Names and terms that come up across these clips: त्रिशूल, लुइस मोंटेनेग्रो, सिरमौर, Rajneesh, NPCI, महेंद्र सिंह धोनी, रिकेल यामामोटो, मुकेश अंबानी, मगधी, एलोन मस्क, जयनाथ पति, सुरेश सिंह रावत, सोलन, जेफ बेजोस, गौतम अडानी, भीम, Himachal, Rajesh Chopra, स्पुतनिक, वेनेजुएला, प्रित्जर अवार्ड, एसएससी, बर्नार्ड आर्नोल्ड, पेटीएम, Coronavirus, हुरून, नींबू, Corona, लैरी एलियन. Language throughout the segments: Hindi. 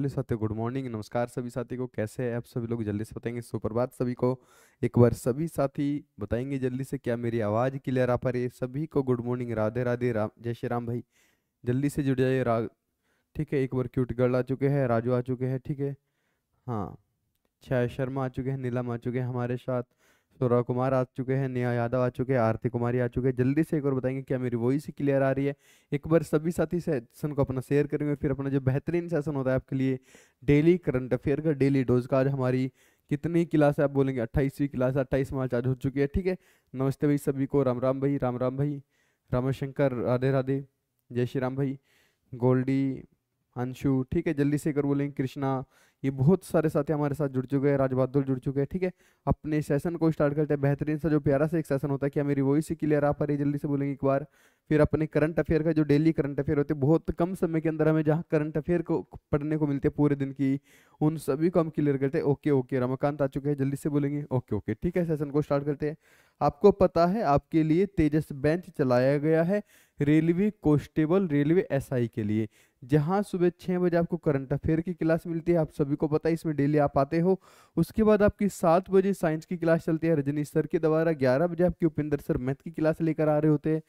हेलो साथियों, गुड मॉर्निंग, नमस्कार सभी साथी को। कैसे हैं आप सभी लोग? जल्दी से बताएंगे, सुप्रभात सभी को। एक बार सभी साथी बताएंगे जल्दी से, क्या मेरी आवाज़ क्लियर आ पा रही है? सभी को गुड मॉर्निंग, राधे राधे, राम जय श्री राम। भाई जल्दी से जुड़ जाइए। ठीक है, एक बार क्यूट गर्ल आ चुके हैं, राजू आ चुके हैं, ठीक है, हाँ, छाया शर्मा आ चुके हैं, नीलम आ चुके हैं हमारे साथ, सौरभ कुमार आ चुके हैं, नेहा यादव आ चुके हैं, आरती कुमारी आ चुके हैं। जल्दी से एक बार बताएंगे क्या मेरी वॉइस क्लियर आ रही है? एक बार सभी साथी सेशन को अपना शेयर करेंगे, फिर अपना जो बेहतरीन सेशन होता है आपके लिए डेली करंट अफेयर का डेली डोज का। आज हमारी कितनी क्लास है आप बोलेंगे? 28वीं क्लास, 28 मार्च आज हो चुकी है। ठीक है, नमस्ते भाई सभी को, राम राम भाई, राम राम भाई, रामशंकर, राधे राधे, जय श्री राम भाई, गोल्डी, अंशु, ठीक है। जल्दी से एक बार बोलेंगे कृष्णा, ये बहुत सारे साथी हमारे साथ जुड़ चुके हैं, राजबहादुर जुड़ चुके हैं। ठीक है, अपने सेशन को स्टार्ट करते हैं बेहतरीन सा जो प्यारा सा एक सेशन होता है। क्या मेरी वॉइस क्लियर आ पा रही है? जल्दी से बोलेंगे एक बार। फिर अपने करंट अफेयर का जो डेली करंट अफेयर होते हैं, बहुत कम समय के अंदर हमें जहाँ करंट अफेयर को पढ़ने को मिलते हैं पूरे दिन की, उन सभी को हम क्लियर करते हैं। ओके ओके, रमाकांत आ चुके हैं, जल्दी से बोलेंगे ओके ओके। ठीक है, सेशन को स्टार्ट करते हैं। आपको पता है आपके लिए तेजस बेंच चलाया गया है रेलवे कांस्टेबल, रेलवे एसआई के लिए, जहां सुबह 6 बजे आपको करंट अफेयर की क्लास मिलती है। आप सभी को पता है, इसमें डेली आप आते हो। उसके बाद आपकी 7 बजे साइंस की क्लास चलती है रजनीश सर के द्वारा। 11 बजे आपकी उपेंद्र सर मैथ की क्लास लेकर आ रहे होते हैं।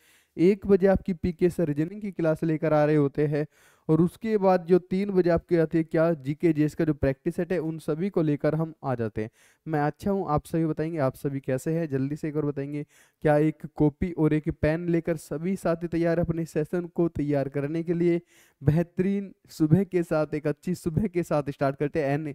1 बजे आपकी पीके सर रीजनिंग की क्लास लेकर आ रहे होते हैं। और उसके बाद जो 3 बजे आपके आती है क्या जीके जीएस का जो प्रैक्टिस सेट है, उन सभी को लेकर हम आ जाते हैं। मैं अच्छा हूँ, आप सभी बताएंगे आप सभी कैसे हैं? जल्दी से एक और बताएंगे, क्या एक कॉपी और एक पेन लेकर सभी साथी तैयार है अपने सेशन को तैयार करने के लिए? बेहतरीन सुबह के साथ, एक अच्छी सुबह के साथ स्टार्ट करते हैं एंड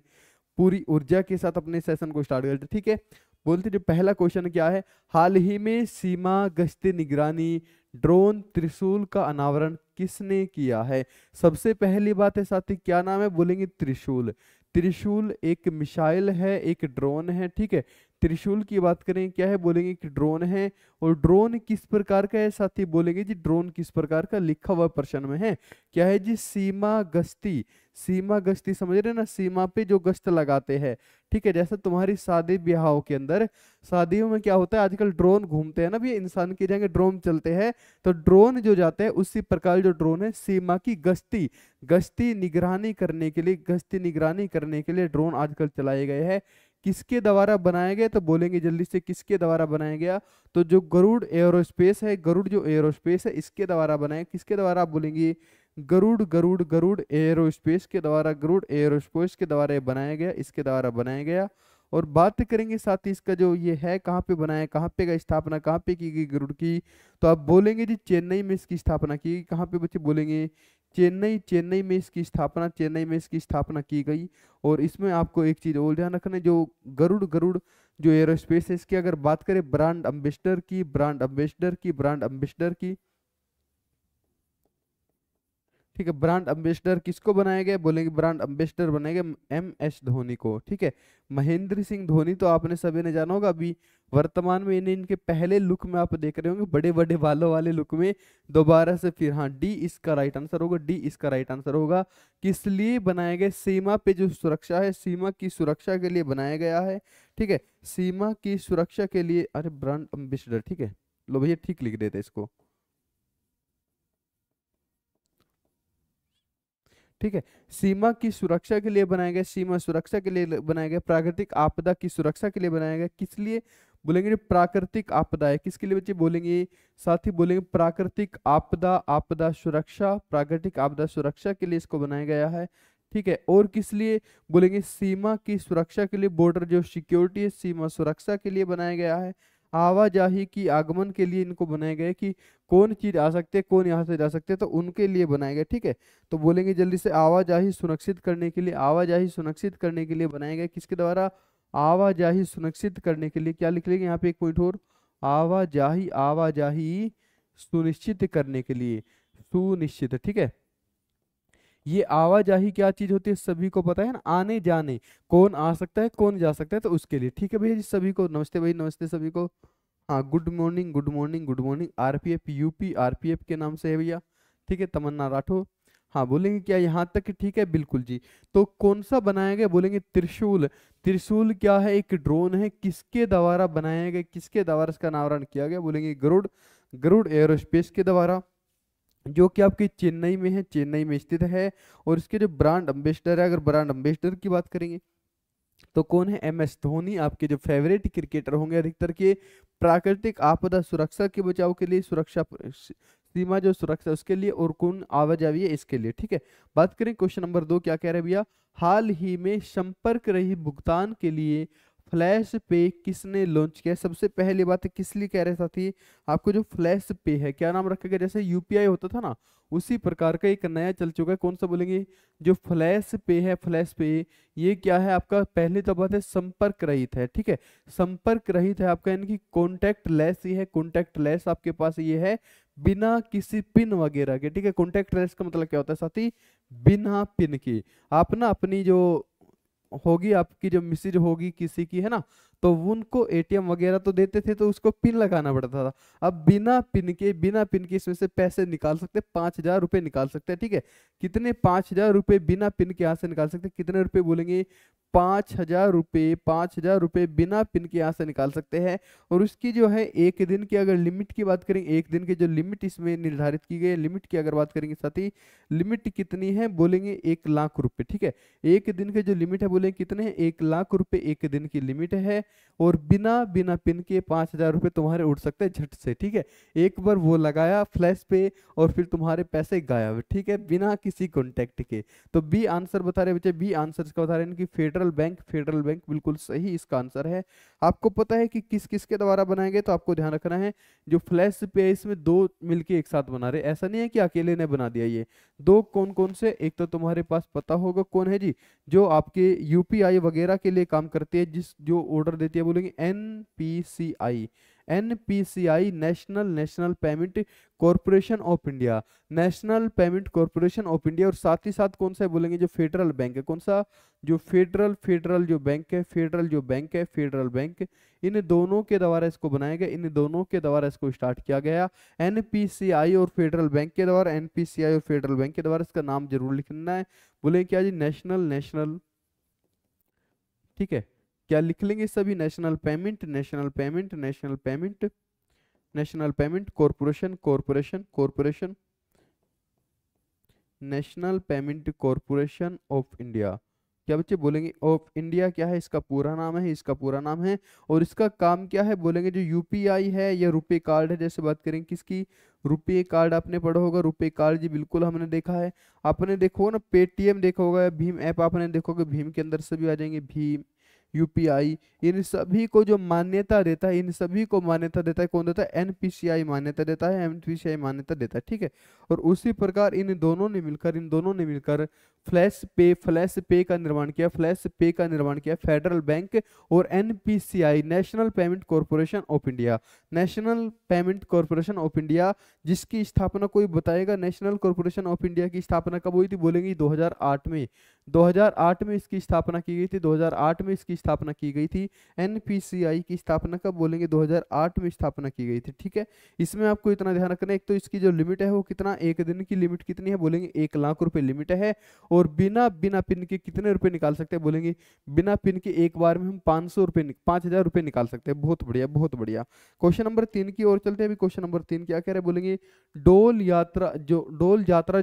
पूरी ऊर्जा के साथ अपने सेशन को स्टार्ट करते। ठीक है, बोलते जो पहला क्वेश्चन क्या है, हाल ही में सीमा गश्ती निगरानी ड्रोन त्रिशूल का अनावरण किसने किया है? सबसे पहली बात है साथी, क्या नाम है? बोलेंगे त्रिशूल। त्रिशूल एक मिसाइल है, एक ड्रोन है। ठीक है, त्रिशूल की बात करें क्या है? बोलेंगे कि ड्रोन है। और ड्रोन किस प्रकार का है साथी? बोलेंगे जी ड्रोन किस प्रकार का, लिखा हुआ प्रश्न में है। क्या है जी? सीमा गश्ती। सीमा गश्ती समझ रहे ना, सीमा पे जो गश्त लगाते हैं। ठीक है, जैसे तुम्हारी शादी ब्याहों के अंदर, शादियों में क्या होता है आजकल ड्रोन घूमते हैं ना भैया, इंसान की जगह ड्रोन चलते हैं, तो ड्रोन जो जाते हैं उसी प्रकार जो ड्रोन है सीमा की गश्ती, गश्ती निगरानी करने के लिए, गश्ती निगरानी करने के लिए ड्रोन आजकल चलाए गए हैं। किसके द्वारा बनाया गया? तो बोलेंगे जल्दी से किसके द्वारा बनाया गया? तो जो गरुड़ एयरोस्पेस है, गरुड़ जो एयरोस्पेस है इसके द्वारा बनाया। किसके द्वारा? आप बोलेंगे गरुड़, गरुड़, गरुड़ एयरोस्पेस के द्वारा, गरुड़ एयरोस्पेस के द्वारा बनाया गया, इसके द्वारा बनाया गया। और बात करेंगे साथ ही इसका जो ये है कहाँ पे बनाया, कहाँ पे का स्थापना कहाँ पे की गई गरुड़ की? तो आप बोलेंगे जी चेन्नई में इसकी स्थापना की गई। कहाँ पे बच्चे? बोलेंगे चेन्नई, चेन्नई में इसकी स्थापना, चेन्नई में इसकी स्थापना की गई। और इसमें आपको एक चीज़ और ध्यान रखना है, जो गरुड़, गरुड़ जो एयरोस्पेस है इसकी अगर बात करें ब्रांड एम्बेसडर की, ब्रांड एम्बेसडर की, ब्रांड एम्बेसडर की, ठीक है, ब्रांड एम्बेसडर किसको बनाया गया? बोलेंगे ब्रांड एम्बेसडर बनाया गया MS धोनी को। ठीक है, महेंद्र सिंह धोनी तो आपने सभी ने जाना होगा, अभी वर्तमान में इन्हें इनके पहले लुक में आप देख रहे होंगे, बड़े बड़े बालों वाले लुक में दोबारा से फिर, हाँ डी इसका राइट आंसर होगा, डी इसका राइट आंसर होगा। किस लिए बनाया गया? सीमा पे जो सुरक्षा है, सीमा की सुरक्षा के लिए बनाया गया है। ठीक है, सीमा की सुरक्षा के लिए, अरे ब्रांड एम्बेसडर, ठीक है, लो भैया ठीक लिख देते इसको। ठीक है, सीमा की सुरक्षा के लिए बनाया गया, सीमा सुरक्षा के लिए बनाया गया, प्राकृतिक आपदा की सुरक्षा के लिए बनाया गया। किस लिए? बोलेंगे प्राकृतिक आपदा है। किसके लिए बच्चे? बोलेंगे साथ ही बोलेंगे प्राकृतिक आपदा, आपदा सुरक्षा, प्राकृतिक आपदा सुरक्षा के लिए इसको बनाया गया है। ठीक है, और किस लिए? बोलेंगे सीमा की सुरक्षा के लिए, बॉर्डर जो सिक्योरिटी है सीमा सुरक्षा के लिए बनाया गया है। आवाजाही की आगमन के लिए इनको बनाया गया कि कौन चीज आ सकते हैं, कौन यहाँ से जा सकते हैं, तो उनके लिए बनाया गया। ठीक है, तो बोलेंगे जल्दी से आवाजाही सुनिश्चित करने के लिए, आवाजाही सुनिश्चित करने के लिए बनाया गया। किसके द्वारा? आवाजाही सुनिश्चित करने के लिए, क्या लिख लेंगे यहाँ पे एक पॉइंट और, आवाजाही, आवाजाही सुनिश्चित करने के लिए, सुनिश्चित। ठीक है, ये आवाजाही क्या चीज होती है सभी को पता है ना, आने जाने, कौन आ सकता है कौन जा सकता है, तो उसके लिए। ठीक है भैया जी सभी को नमस्ते, भाई नमस्ते सभी को, हाँ good morning, good morning, good morning. RPF UP RPF के नाम से है भैया, ठीक है, तमन्ना राठौर, हाँ बोलेंगे क्या यहाँ तक ठीक है? बिल्कुल जी। तो कौन सा बनाया गया? बोलेंगे त्रिशूल। त्रिशूल क्या है? एक ड्रोन है। किसके द्वारा बनाया गया, किसके द्वारा इसका अनावरण किया गया? बोलेंगे गरुड़, गरुड़ एयरोस्पेस के द्वारा। जो कि आपकी चेन्नई में है, चेन्नई में स्थित है। और इसके जो ब्रांड एम्बेसडर है, अगर ब्रांड एम्बेसडर की बात करेंगे तो कौन है, MS धोनी। आपके जो फेवरेट क्रिकेटर होंगे अधिकतर के प्राकृतिक आपदा सुरक्षा के बचाव के लिए, सुरक्षा सीमा जो सुरक्षा उसके लिए, और कौन आवाजाही है इसके लिए। ठीक है, बात करें क्वेश्चन नंबर 2, क्या कह रहे हैं भैया, हाल ही में संपर्क रहित भुगतान के लिए फ्लैश पे किसने लॉन्च किया। सबसे पहली बात किस लिए कह रहे साथी, आपको जो फ्लैश पे है क्या नाम रखा गया, जैसे UPI होता था ना उसी प्रकार का एक नया चल चुका है, कौन सा बोलेंगे जो फ्लैश पे है। फ्लैश पे ये क्या है आपका, पहले तो बात है संपर्क रहित है। ठीक है, संपर्क रहित है आपका, यानी कि कॉन्टैक्ट लेस ये है। कॉन्टैक्ट लेस आपके पास ये है बिना किसी पिन वगैरह के। ठीक है, कॉन्टैक्ट लेस का मतलब क्या होता है साथी, बिना पिन के। आप ना अपनी जो होगी आपकी जो मिसेज होगी किसी की है ना, तो उनको ATM वगैरह तो देते थे तो उसको पिन लगाना पड़ता था। अब बिना पिन के इसमें से पैसे निकाल सकते, 5000 रुपये निकाल सकते हैं। ठीक है, कितने 5000 रुपये बिना पिन के यहाँ से निकाल सकते, कितने रुपए बोलेंगे 5000 रुपये। 5000 रुपये बिना पिन के यहाँ से निकाल सकते हैं। और उसकी जो है एक दिन की अगर लिमिट की बात करें, एक दिन की जो लिमिट इसमें निर्धारित की गई है, लिमिट की अगर बात करेंगे साथी, लिमिट कितनी है बोलेंगे 1 लाख रुपये। ठीक है, एक दिन की जो लिमिट है बोलेंगे कितने हैं, 1 लाख रुपये एक दिन की लिमिट है। और बिना पिन के 5000 रुपये तुम्हारे उठ सकते हैं झट से। ठीक है, एक बार वो लगाया फ्लैश पे और फिर तुम्हारे पैसे गायब। ठीक है, बिना किसी कॉन्टैक्ट के। तो बी आंसर बता रहे बच्चे, बी आंसर इसका बता रहे हैं कि फेडरल बैंक बिल्कुल सही इसका आंसर है। आपको पता है कि किस किस के द्वारा बनाए गए, तो आपको ध्यान रखना है जो फ्लैश पे इसमें दो मिलके एक साथ बना रहे, ऐसा नहीं है कि अकेले ने बना दिया ये दो। कौन कौन से, एक तो तुम्हारे पास पता होगा कौन है जी, जो आपके UPI वगैरह के लिए काम करती है, जिस जो ऑर्डर देती है बोलेंगे NPCI National payment corporation of India, national payment corporation of India. और साथ ही साथ कौन सा है बोलेंगे जो फेडरल बैंक है, कौन सा जो फेडरल जो बैंक है, फेडरल बैंक। इन दोनों के द्वारा इसको बनाया गया, इन दोनों के द्वारा इसको स्टार्ट किया गया, NPCI और फेडरल बैंक के द्वारा। NPCI और फेडरल बैंक के द्वारा इसका नाम जरूर लिखना है, बोलेंगे क्या जी नेशनल। ठीक है, क्या लिख लेंगे सभी, national payment Corporation national payment corporation of India. क्या बच्चे बोलेंगे ऑफ इंडिया क्या है, इसका पूरा नाम है, इसका पूरा नाम है। और इसका काम क्या है बोलेंगे जो UPI है या रुपे कार्ड है, जैसे बात करेंगे किसकी, रुपे कार्ड आपने पढ़ा होगा, रुपे कार्ड जी बिल्कुल हमने देखा है। आपने देखो ना पेटीएम देखा होगा, भीम ऐप आपने देखोगे, भीम के अंदर सभी आ जाएंगे, भीम UPI, इन सभी को जो मान्यता देता है, इन सभी को मान्यता देता है कौन देता है, NPCI मान्यता देता है, NPCI मान्यता देता है। ठीक है, और उसी प्रकार इन दोनों ने मिलकर फ्लैश पे का निर्माण किया, फेडरल बैंक और NPCI National payment corporation of India, जिसकी स्थापना कोई बताएगा। नेशनल कॉर्पोरेशन ऑफ इंडिया की स्थापना कब हुई थी बोलेंगे 2008 में, 2008 में इसकी स्थापना की गई थी, 2008 में इसकी स्थापना की गई थी। NPCI की स्थापना कब बोलेंगे 2008 में स्थापना की गई थी। ठीक है, इसमें आपको इतना ध्यान रखना है, एक तो इसकी जो लिमिट है वो कितना, एक दिन की लिमिट कितनी है बोलेंगे 1 लाख रुपए लिमिट है। और बिना पिन के कितने रुपए निकाल सकते हैं बोलेंगे, बिना पिन के एक बार में हम 5000 रुपए निकाल सकते हैं। बहुत बढ़िया, बहुत बढ़िया। क्वेश्चन नंबर 3 की ओर चलते हैं अभी। क्वेश्चन नंबर 3 क्या कह रहे हैं बोलेंगे डोल यात्रा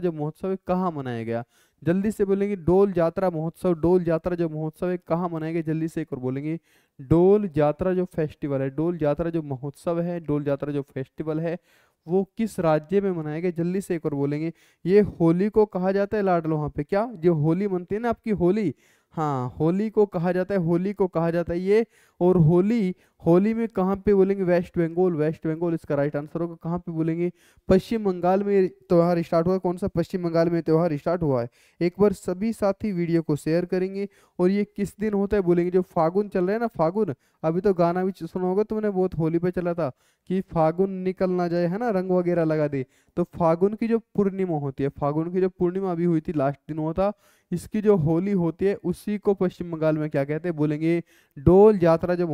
जो महोत्सव कहाँ मनाया गया। जल्दी से बोलेंगे डोल यात्रा जो महोत्सव है कहाँ मनाएंगे, जल्दी से एक और बोलेंगे डोल यात्रा जो फेस्टिवल है वो किस राज्य में मनाएंगे, जल्दी से एक और बोलेंगे। ये होली को कहा जाता है लाडलो, वहाँ पे क्या जो होली मनती है ना आपकी होली, हाँ होली को कहा जाता है ये। और होली में कहाँ पे बोलेंगे वेस्ट बंगाल इसका राइट आंसर होगा। कहाँ पे बोलेंगे पश्चिम बंगाल में त्यौहार स्टार्ट हुआ है। कौन सा पश्चिम बंगाल में त्यौहार स्टार्ट हुआ है। एक बार सभी साथी वीडियो को शेयर करेंगे। और ये किस दिन होता है बोलेंगे जो फागुन चल रहा है ना, फागुन, अभी तो गाना भी सुना होगा तुमने बहुत होली पे चला था कि फागुन निकल ना जाए है ना, रंग वगैरह लगा दे। तो फागुन की जो पूर्णिमा होती है, फागुन की जो पूर्णिमा अभी हुई थी लास्ट दिन हुआ था, इसकी जो होली होती है उसी को पश्चिम बंगाल में क्या कहते हैं बोलेंगे डोल यात्रा जो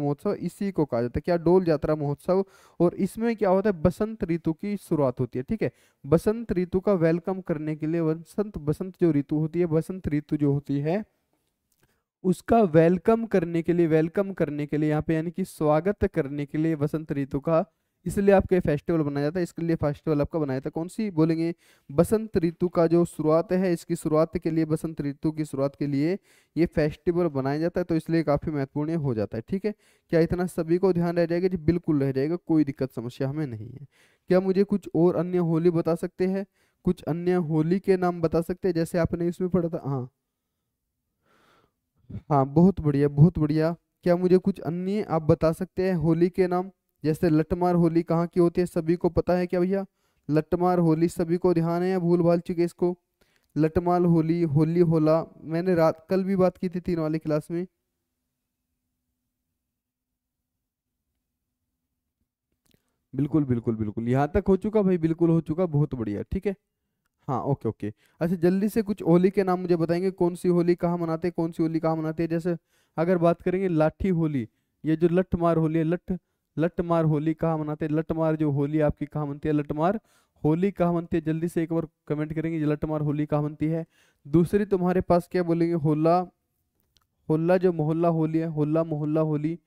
महोत्सव इसी को कहा जाता है क्या, डोल यात्रा महोत्सव। और इसमें क्या होता है बसंत ऋतु की शुरुआत होती है। ठीक है, बसंत ऋतु का वेलकम करने के लिए बसंत ऋतु जो होती है उसका वेलकम करने के लिए यहाँ पे यानी कि स्वागत करने के लिए बसंत ऋतु का इसलिए आपका फेस्टिवल बनाया जाता है। इसके लिए फेस्टिवल आपका बनाया जाता है। कौन सी बोलेंगे? बसंत ऋतु का जो शुरुआत है, इसकी शुरुआत के लिए, बसंत ऋतु की शुरुआत के लिए ये फेस्टिवल बनाया जाता है, तो इसलिए काफ़ी महत्वपूर्ण हो जाता है। ठीक है, क्या इतना सभी को ध्यान रह जाएगा? जी बिल्कुल रह जाएगा, कोई दिक्कत समस्या हमें नहीं है। क्या मुझे कुछ और अन्य होली बता सकते हैं? कुछ अन्य होली के नाम बता सकते हैं जैसे आपने इसमें पढ़ा था? हाँ हाँ, बहुत बढ़िया बहुत बढ़िया। क्या मुझे कुछ अन्य आप बता सकते हैं होली के नाम? जैसे लट्ठमार होली कहाँ की होती है, सभी को पता है क्या भैया? लट्ठमार होली सभी को ध्यान है या भूल भाल चुके इसको? लट्ठमार होली, होली होला, मैंने रात कल भी बात की थी 3 वाली क्लास में। बिल्कुल बिल्कुल बिल्कुल, यहाँ तक हो चुका भाई, बिल्कुल हो चुका, बहुत बढ़िया। ठीक है, हाँ ओके ओके। अच्छा जल्दी से कुछ होली के नाम मुझे बताएंगे, कौन सी होली कहाँ मनाते हैं, कौन सी होली कहाँ मनाते हैं? जैसे अगर बात करेंगे लाठी होली, ये जो लट्ठमार होली है, लट्ठमार होली कहाँ मनाते हैं? लट्ठमार जो होली आपकी कहाँ बनती है? लट्ठमार होली कहाँ बनती है? जल्दी से एक बार कमेंट करेंगे, लट्ठमार होली कहाँ बनती है। दूसरी तुम्हारे पास क्या बोलेंगे? होला, होला जो मोहल्ला होली है, होला मोहल्ला होली,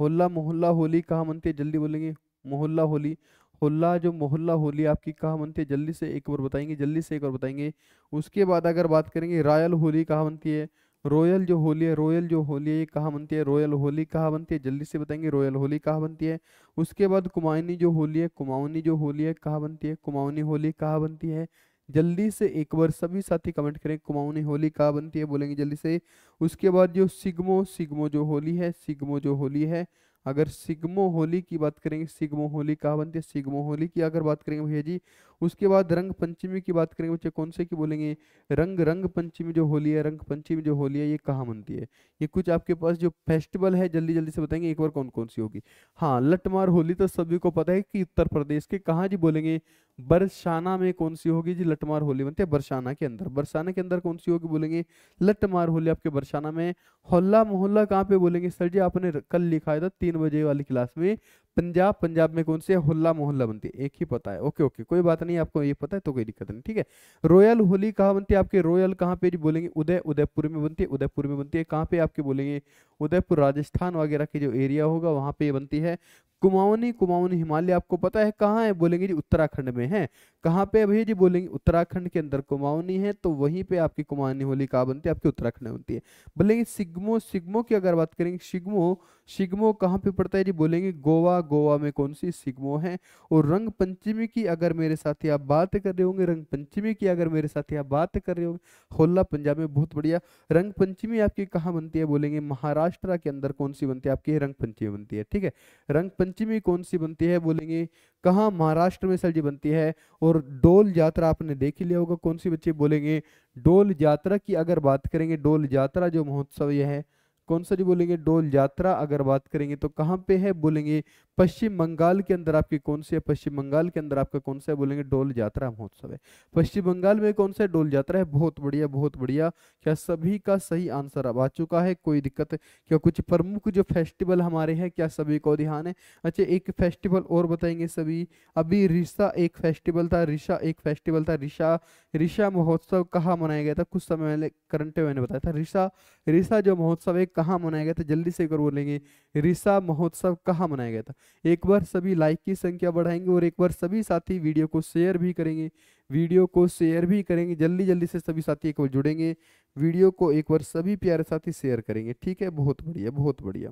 होला मोहल्ला होली कहाँ बनती है? जल्दी बोलेंगे मोहल्ला होली, होला जो मोहल्ला होली आपकी कहाँ बनती है? जल्दी से एक बार बताएंगे, जल्दी से एक बार बताएंगे। उसके बाद अगर बात करेंगे रॉयल होली कहाँ बनती है? रॉयल जो होली है, रॉयल जो होली है ये कहाँ बनती है? रॉयल होली कहाँ बनती है? जल्दी से बताएंगे रॉयल होली कहाँ बनती है। उसके बाद कुमाऊनी जो होली है, कुमाऊनी जो होली है कहाँ बनती है? कुमाऊनी होली कहाँ बनती है? जल्दी से एक बार सभी साथी कमेंट करें, कुमाऊनी होली कहाँ बनती है बोलेंगे जल्दी से। उसके बाद जो सिग्मो, सिग्मो जो होली है, सिग्मो जो होली है, अगर सिग्मो होली की बात करेंगे, सिग्मो होली कहाँ बनती है? सिग्मो होली की अगर बात करेंगे भैया जी। उसके बाद रंग पंचमी की बात करेंगे बच्चे, कौन से की बोलेंगे? रंग पंचमी जो होली है, रंग पंचमी जो होली है ये कहाँ बनती है? ये कुछ आपके पास जो फेस्टिवल है जल्दी जल्दी से बताएंगे एक बार कौन कौन सी होगी। हाँ लट्ठमार होली तो सभी को पता है कि उत्तर प्रदेश के कहाँ जी बोलेंगे? बरसाना में कौन सी होगी जी? लट्ठमार होली बनती है बरसाना के अंदर। बरसाना के अंदर कौन सी होगी बोलेंगे? लट्ठमार होली आपके बरसाना में। होल्ला मोहल्ला कहाँ पे बोलेंगे? सर जी आपने कल लिखा था 3 बजे वाली क्लास में, पंजाब, पंजाब में कौन से होल्ला मोहल्ला बनती है? एक ही पता है, ओके ओके कोई बात नहीं, आपको ये पता है तो कोई दिक्कत नहीं। ठीक है, रॉयल होली कहाँ बनती है आपके? रॉयल कहाँ पे बोलेंगे? उदयपुर में बनती है। उदयपुर में बनती है कहाँ पे आपके बोलेंगे? उदयपुर राजस्थान वगैरह के जो एरिया होगा वहाँ पे बनती है। कुमाऊनी, कुमाऊनी हिमालय आपको पता है कहाँ है बोलेंगे जी? उत्तराखंड में है। कहाँ पे भैया जी बोलेंगे? उत्तराखंड के अंदर कुमाऊनी है, तो वहीं पे आपकी कुमाऊनी होली कहाँ बनती है? आपकी उत्तराखंड में बनती है। बोलेंगे सिग्मो, सिग्मो की अगर बात करेंगे, सिग्मो, सिग्मो कहाँ पे पड़ता है जी? बोलेंगे गोवा, गोवा में कौन सी? सिग्मो है। और रंग पंचमी की अगर मेरे साथी आप बात कर रहे होंगे, रंग पंचमी की अगर मेरे साथी आप बात कर रहे होंगे, होला पंजाब में, बहुत बढ़िया। रंग पंचमी आपकी कहाँ बनती है बोलेंगे? महाराष्ट्र के अंदर कौन सी बनती है आपकी? रंग पंचमी बनती है। ठीक है, रंग पंचमी कौन सी बनती है बोलेंगे? कहाँ? महाराष्ट्र में सर जी बनती है। और डोल यात्रा आपने देख ही लिया होगा, कौन सी बच्चे बोलेंगे? डोल यात्रा की अगर बात करेंगे, डोल यात्रा जो महोत्सव यह है, कौन सा जी बोलेंगे? डोल यात्रा अगर बात करेंगे तो कहाँ पे है बोलेंगे? पश्चिम बंगाल के अंदर आपकी कौन सी है? पश्चिम बंगाल के अंदर आपका कौन सा है बोलेंगे? डोल यात्रा महोत्सव है, पश्चिम बंगाल में कौन सा है? डोल यात्रा है। बहुत बढ़िया बहुत बढ़िया। क्या सभी का सही आंसर अब आ चुका है? कोई दिक्कत है क्या? कुछ प्रमुख जो फेस्टिवल हमारे हैं क्या सभी को ध्यान है? अच्छा एक फेस्टिवल और बताएंगे सभी। अभी रिशा एक फेस्टिवल था, रिशा एक फेस्टिवल था, रिशा, रिशा महोत्सव कहाँ मनाया गया था? कुछ समय पहले करंट मैंने बताया था, रिशा, रिशा जो महोत्सव है कहाँ मनाया गया था? जल्दी से कर बोलेंगे रिशा महोत्सव कहाँ मनाया गया था? एक बार सभी लाइक की संख्या बढ़ाएंगे और एक बार सभी साथी वीडियो को शेयर भी करेंगे, वीडियो को शेयर भी करेंगे। जल्दी जल्दी से सभी साथी एक बार जुड़ेंगे, वीडियो को एक बार सभी प्यारे साथी शेयर करेंगे। ठीक है, बहुत बढ़िया बहुत बढ़िया।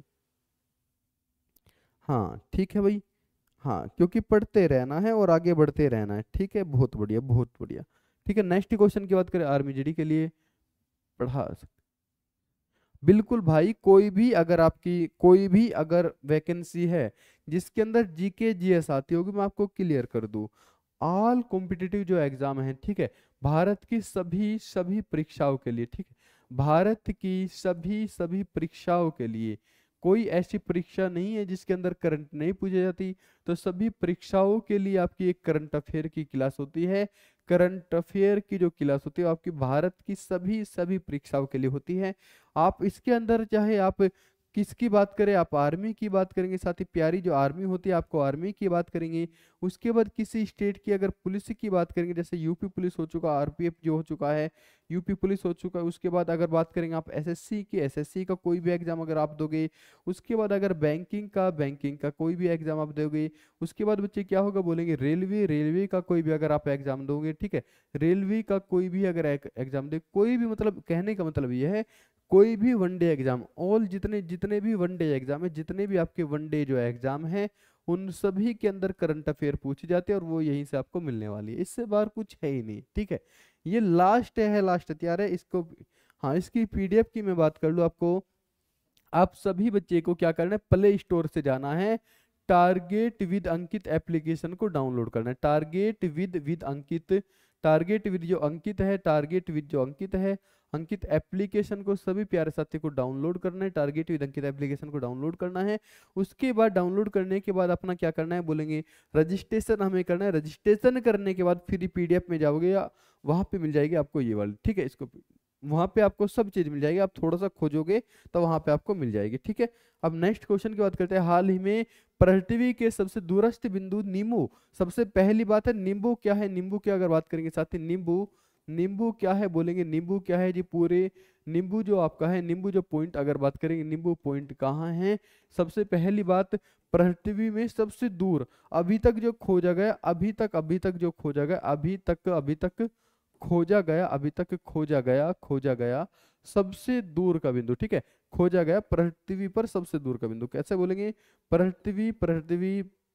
हाँ ठीक है भाई, हाँ क्योंकि पढ़ते रहना है और आगे बढ़ते रहना है। ठीक है, बहुत बढ़िया बहुत बढ़िया। ठीक है, नेक्स्ट क्वेश्चन की बात करें, आर्मी जीडी के लिए पढ़ा सकते। बिल्कुल भाई, कोई भी अगर आपकी कोई भी अगर वैकेंसी है जिसके अंदर जीके जीएस आती होगी, मैं आपको क्लियर कर दूं, ऑल कॉम्पिटिटिव जो एग्जाम है, ठीक है, भारत की सभी परीक्षाओं के लिए, ठीक है, भारत की सभी परीक्षाओं के लिए, कोई ऐसी परीक्षा नहीं है जिसके अंदर करंट नहीं पूछी जाती, तो सभी परीक्षाओं के लिए आपकी एक करंट अफेयर की क्लास होती है। करंट अफेयर की जो क्लास होती है आपकी भारत की सभी परीक्षाओं के लिए होती है। आप इसके अंदर चाहे आप किसकी बात करें आप, आर्मी की बात करेंगे, साथ ही प्यारी जो आर्मी होती है आपको आर्मी की बात करेंगे। उसके बाद किसी स्टेट की अगर पुलिस की बात करेंगे जैसे यूपी पुलिस हो चुका, आरपीएफ जो हो चुका है, यूपी पुलिस हो चुका है। उसके बाद अगर बात करेंगे आप एसएससी की, एसएससी का कोई भी एग्जाम अगर आप दोगे। उसके बाद अगर बैंकिंग का कोई भी एग्जाम आप दोगे। उसके बाद बच्चे क्या होगा, बोलेंगे रेलवे का कोई भी अगर आप एग्जाम दोगे, ठीक है, रेलवे का कोई भी अगर एग्जाम दे, कोई भी, मतलब कहने का मतलब यह है कोई भी वनडे एग्जाम, ऑल जितने भी वनडे एग्जाम है, जितने भी आपके वनडे जो एग्जाम है, उन सभी के अंदर करंट अफेयर पूछे जाते हैं और वो यहीं से आपको मिलने वाली है। इससे बाहर कुछ है ही नहीं, ठीक है। ये लास्ट है, लास्ट हथियार है इसको। हाँ, इसकी पीडीएफ की मैं बात कर लूँ आपको, आप सभी बच्चे को क्या करना है, प्ले स्टोर से जाना है, टारगेट विद अंकित एप्लीकेशन को डाउनलोड करना है। टारगेट विद जो अंकित है अंकित एप्लीकेशन को सभी प्यारे साथियों को डाउनलोड करना है। टारगेट विद अंकित एप्लीकेशन को डाउनलोड करना है। उसके बाद डाउनलोड करने के बाद अपना क्या करना है, बोलेंगे रजिस्ट्रेशन हमें करना है। रजिस्ट्रेशन करने के बाद फिर पीडीएफ में जाओगे या वहाँ पे मिल जाएगी आपको ये वाली, ठीक है, इसको वहाँ पे आपको सब चीज़ मिल जाएगी। आप थोड़ा सा खोजोगे तो वहाँ पे आपको मिल जाएगी, ठीक है। अब नेक्स्ट क्वेश्चन की बात करते हैं। हाल ही में पृथ्वी के सबसे दूरस्थ बिंदु नींबू, सबसे पहली बात है नींबू क्या है, नींबू क्या अगर बात करेंगे साथ ही नींबू क्या है, बोलेंगे नींबू क्या है जी, पूरे नींबू जो आपका है, नींबू जो पॉइंट अगर बात करेंगे, नींबू पॉइंट कहाँ है। सबसे पहली बात, पृथ्वी में सबसे दूर अभी तक खोजा गया सबसे दूर का बिंदु, ठीक है, खोजा गया पृथ्वी पर सबसे दूर का बिंदु। कैसे बोलेंगे, पृथ्वी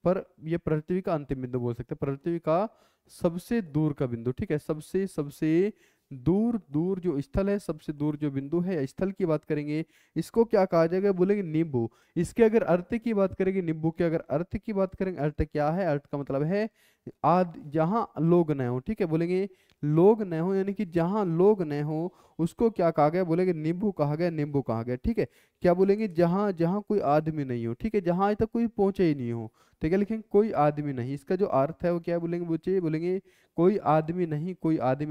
पर, ये पृथ्वी का अंतिम बिंदु बोल सकते हैं, पृथ्वी का सबसे दूर का बिंदु, ठीक है। सबसे दूर जो स्थल है, सबसे दूर जो बिंदु है, स्थल की बात करेंगे, इसको क्या कहा जाएगा, बोलेंगे नींबू। इसके अगर अर्थ की बात करेंगे, नींबू के अगर अर्थ की बात करेंगे, अर्थ क्या है, अर्थ का मतलब है आद जहाँ लोग न हो, ठीक है, बोलेंगे लोग न हो, यानी कि जहाँ लोग न हो उसको क्या कहा गया, बोलेंगे नींबू कहा गया, ठीक है। क्या बोलेंगे, जहाँ कोई आदमी नहीं हो, ठीक है, जहाँ आज तक कोई पहुंचे ही नहीं हो, ठीक है, लेकिन कोई आदमी नहीं, इसका जो अर्थ है वो क्या बोलेंगे बच्चे, बोलेंगे कोई आदमी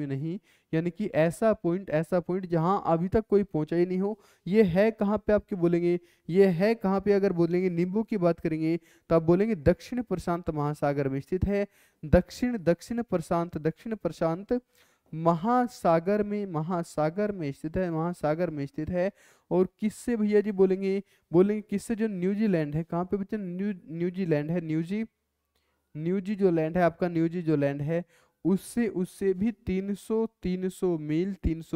नहीं, यानी कि ऐसा पॉइंट जहाँ अभी तक कोई पहुंचा ही नहीं हो। ये है कहाँ पे आपके, बोलेंगे ये है कहाँ पे, अगर बोलेंगे नींबू की बात करेंगे तो आप बोलेंगे दक्षिण प्रशांत महासागर में स्थित है। दक्षिण प्रशांत महासागर में स्थित है। और किससे भैया जी, बोलेंगे किससे, जो न्यूजीलैंड है। कहाँ पे बच्चे, न्यूजीलैंड है, न्यूजीलैंड है उससे भी 300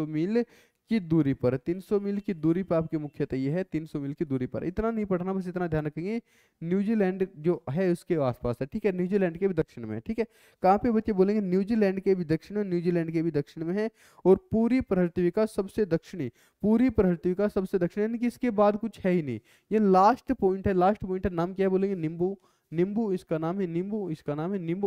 मील की दूरी पर, 300 मील की दूरी पर आपके मुख्यतः ये है, 300 मील की दूरी पर। इतना नहीं पढ़ना, बस इतना ध्यान रखेंगे, न्यूजीलैंड जो है उसके आसपास है, ठीक है, न्यूजीलैंड के भी दक्षिण में, ठीक है। कहाँ पे बच्चे, बोलेंगे न्यूजीलैंड के भी दक्षिण में है। और पूरी पृथ्वी का सबसे दक्षिणी, यानी कि इसके बाद कुछ है ही नहीं, ये लास्ट पॉइंट है। नाम क्या है, बोलेंगे नींबू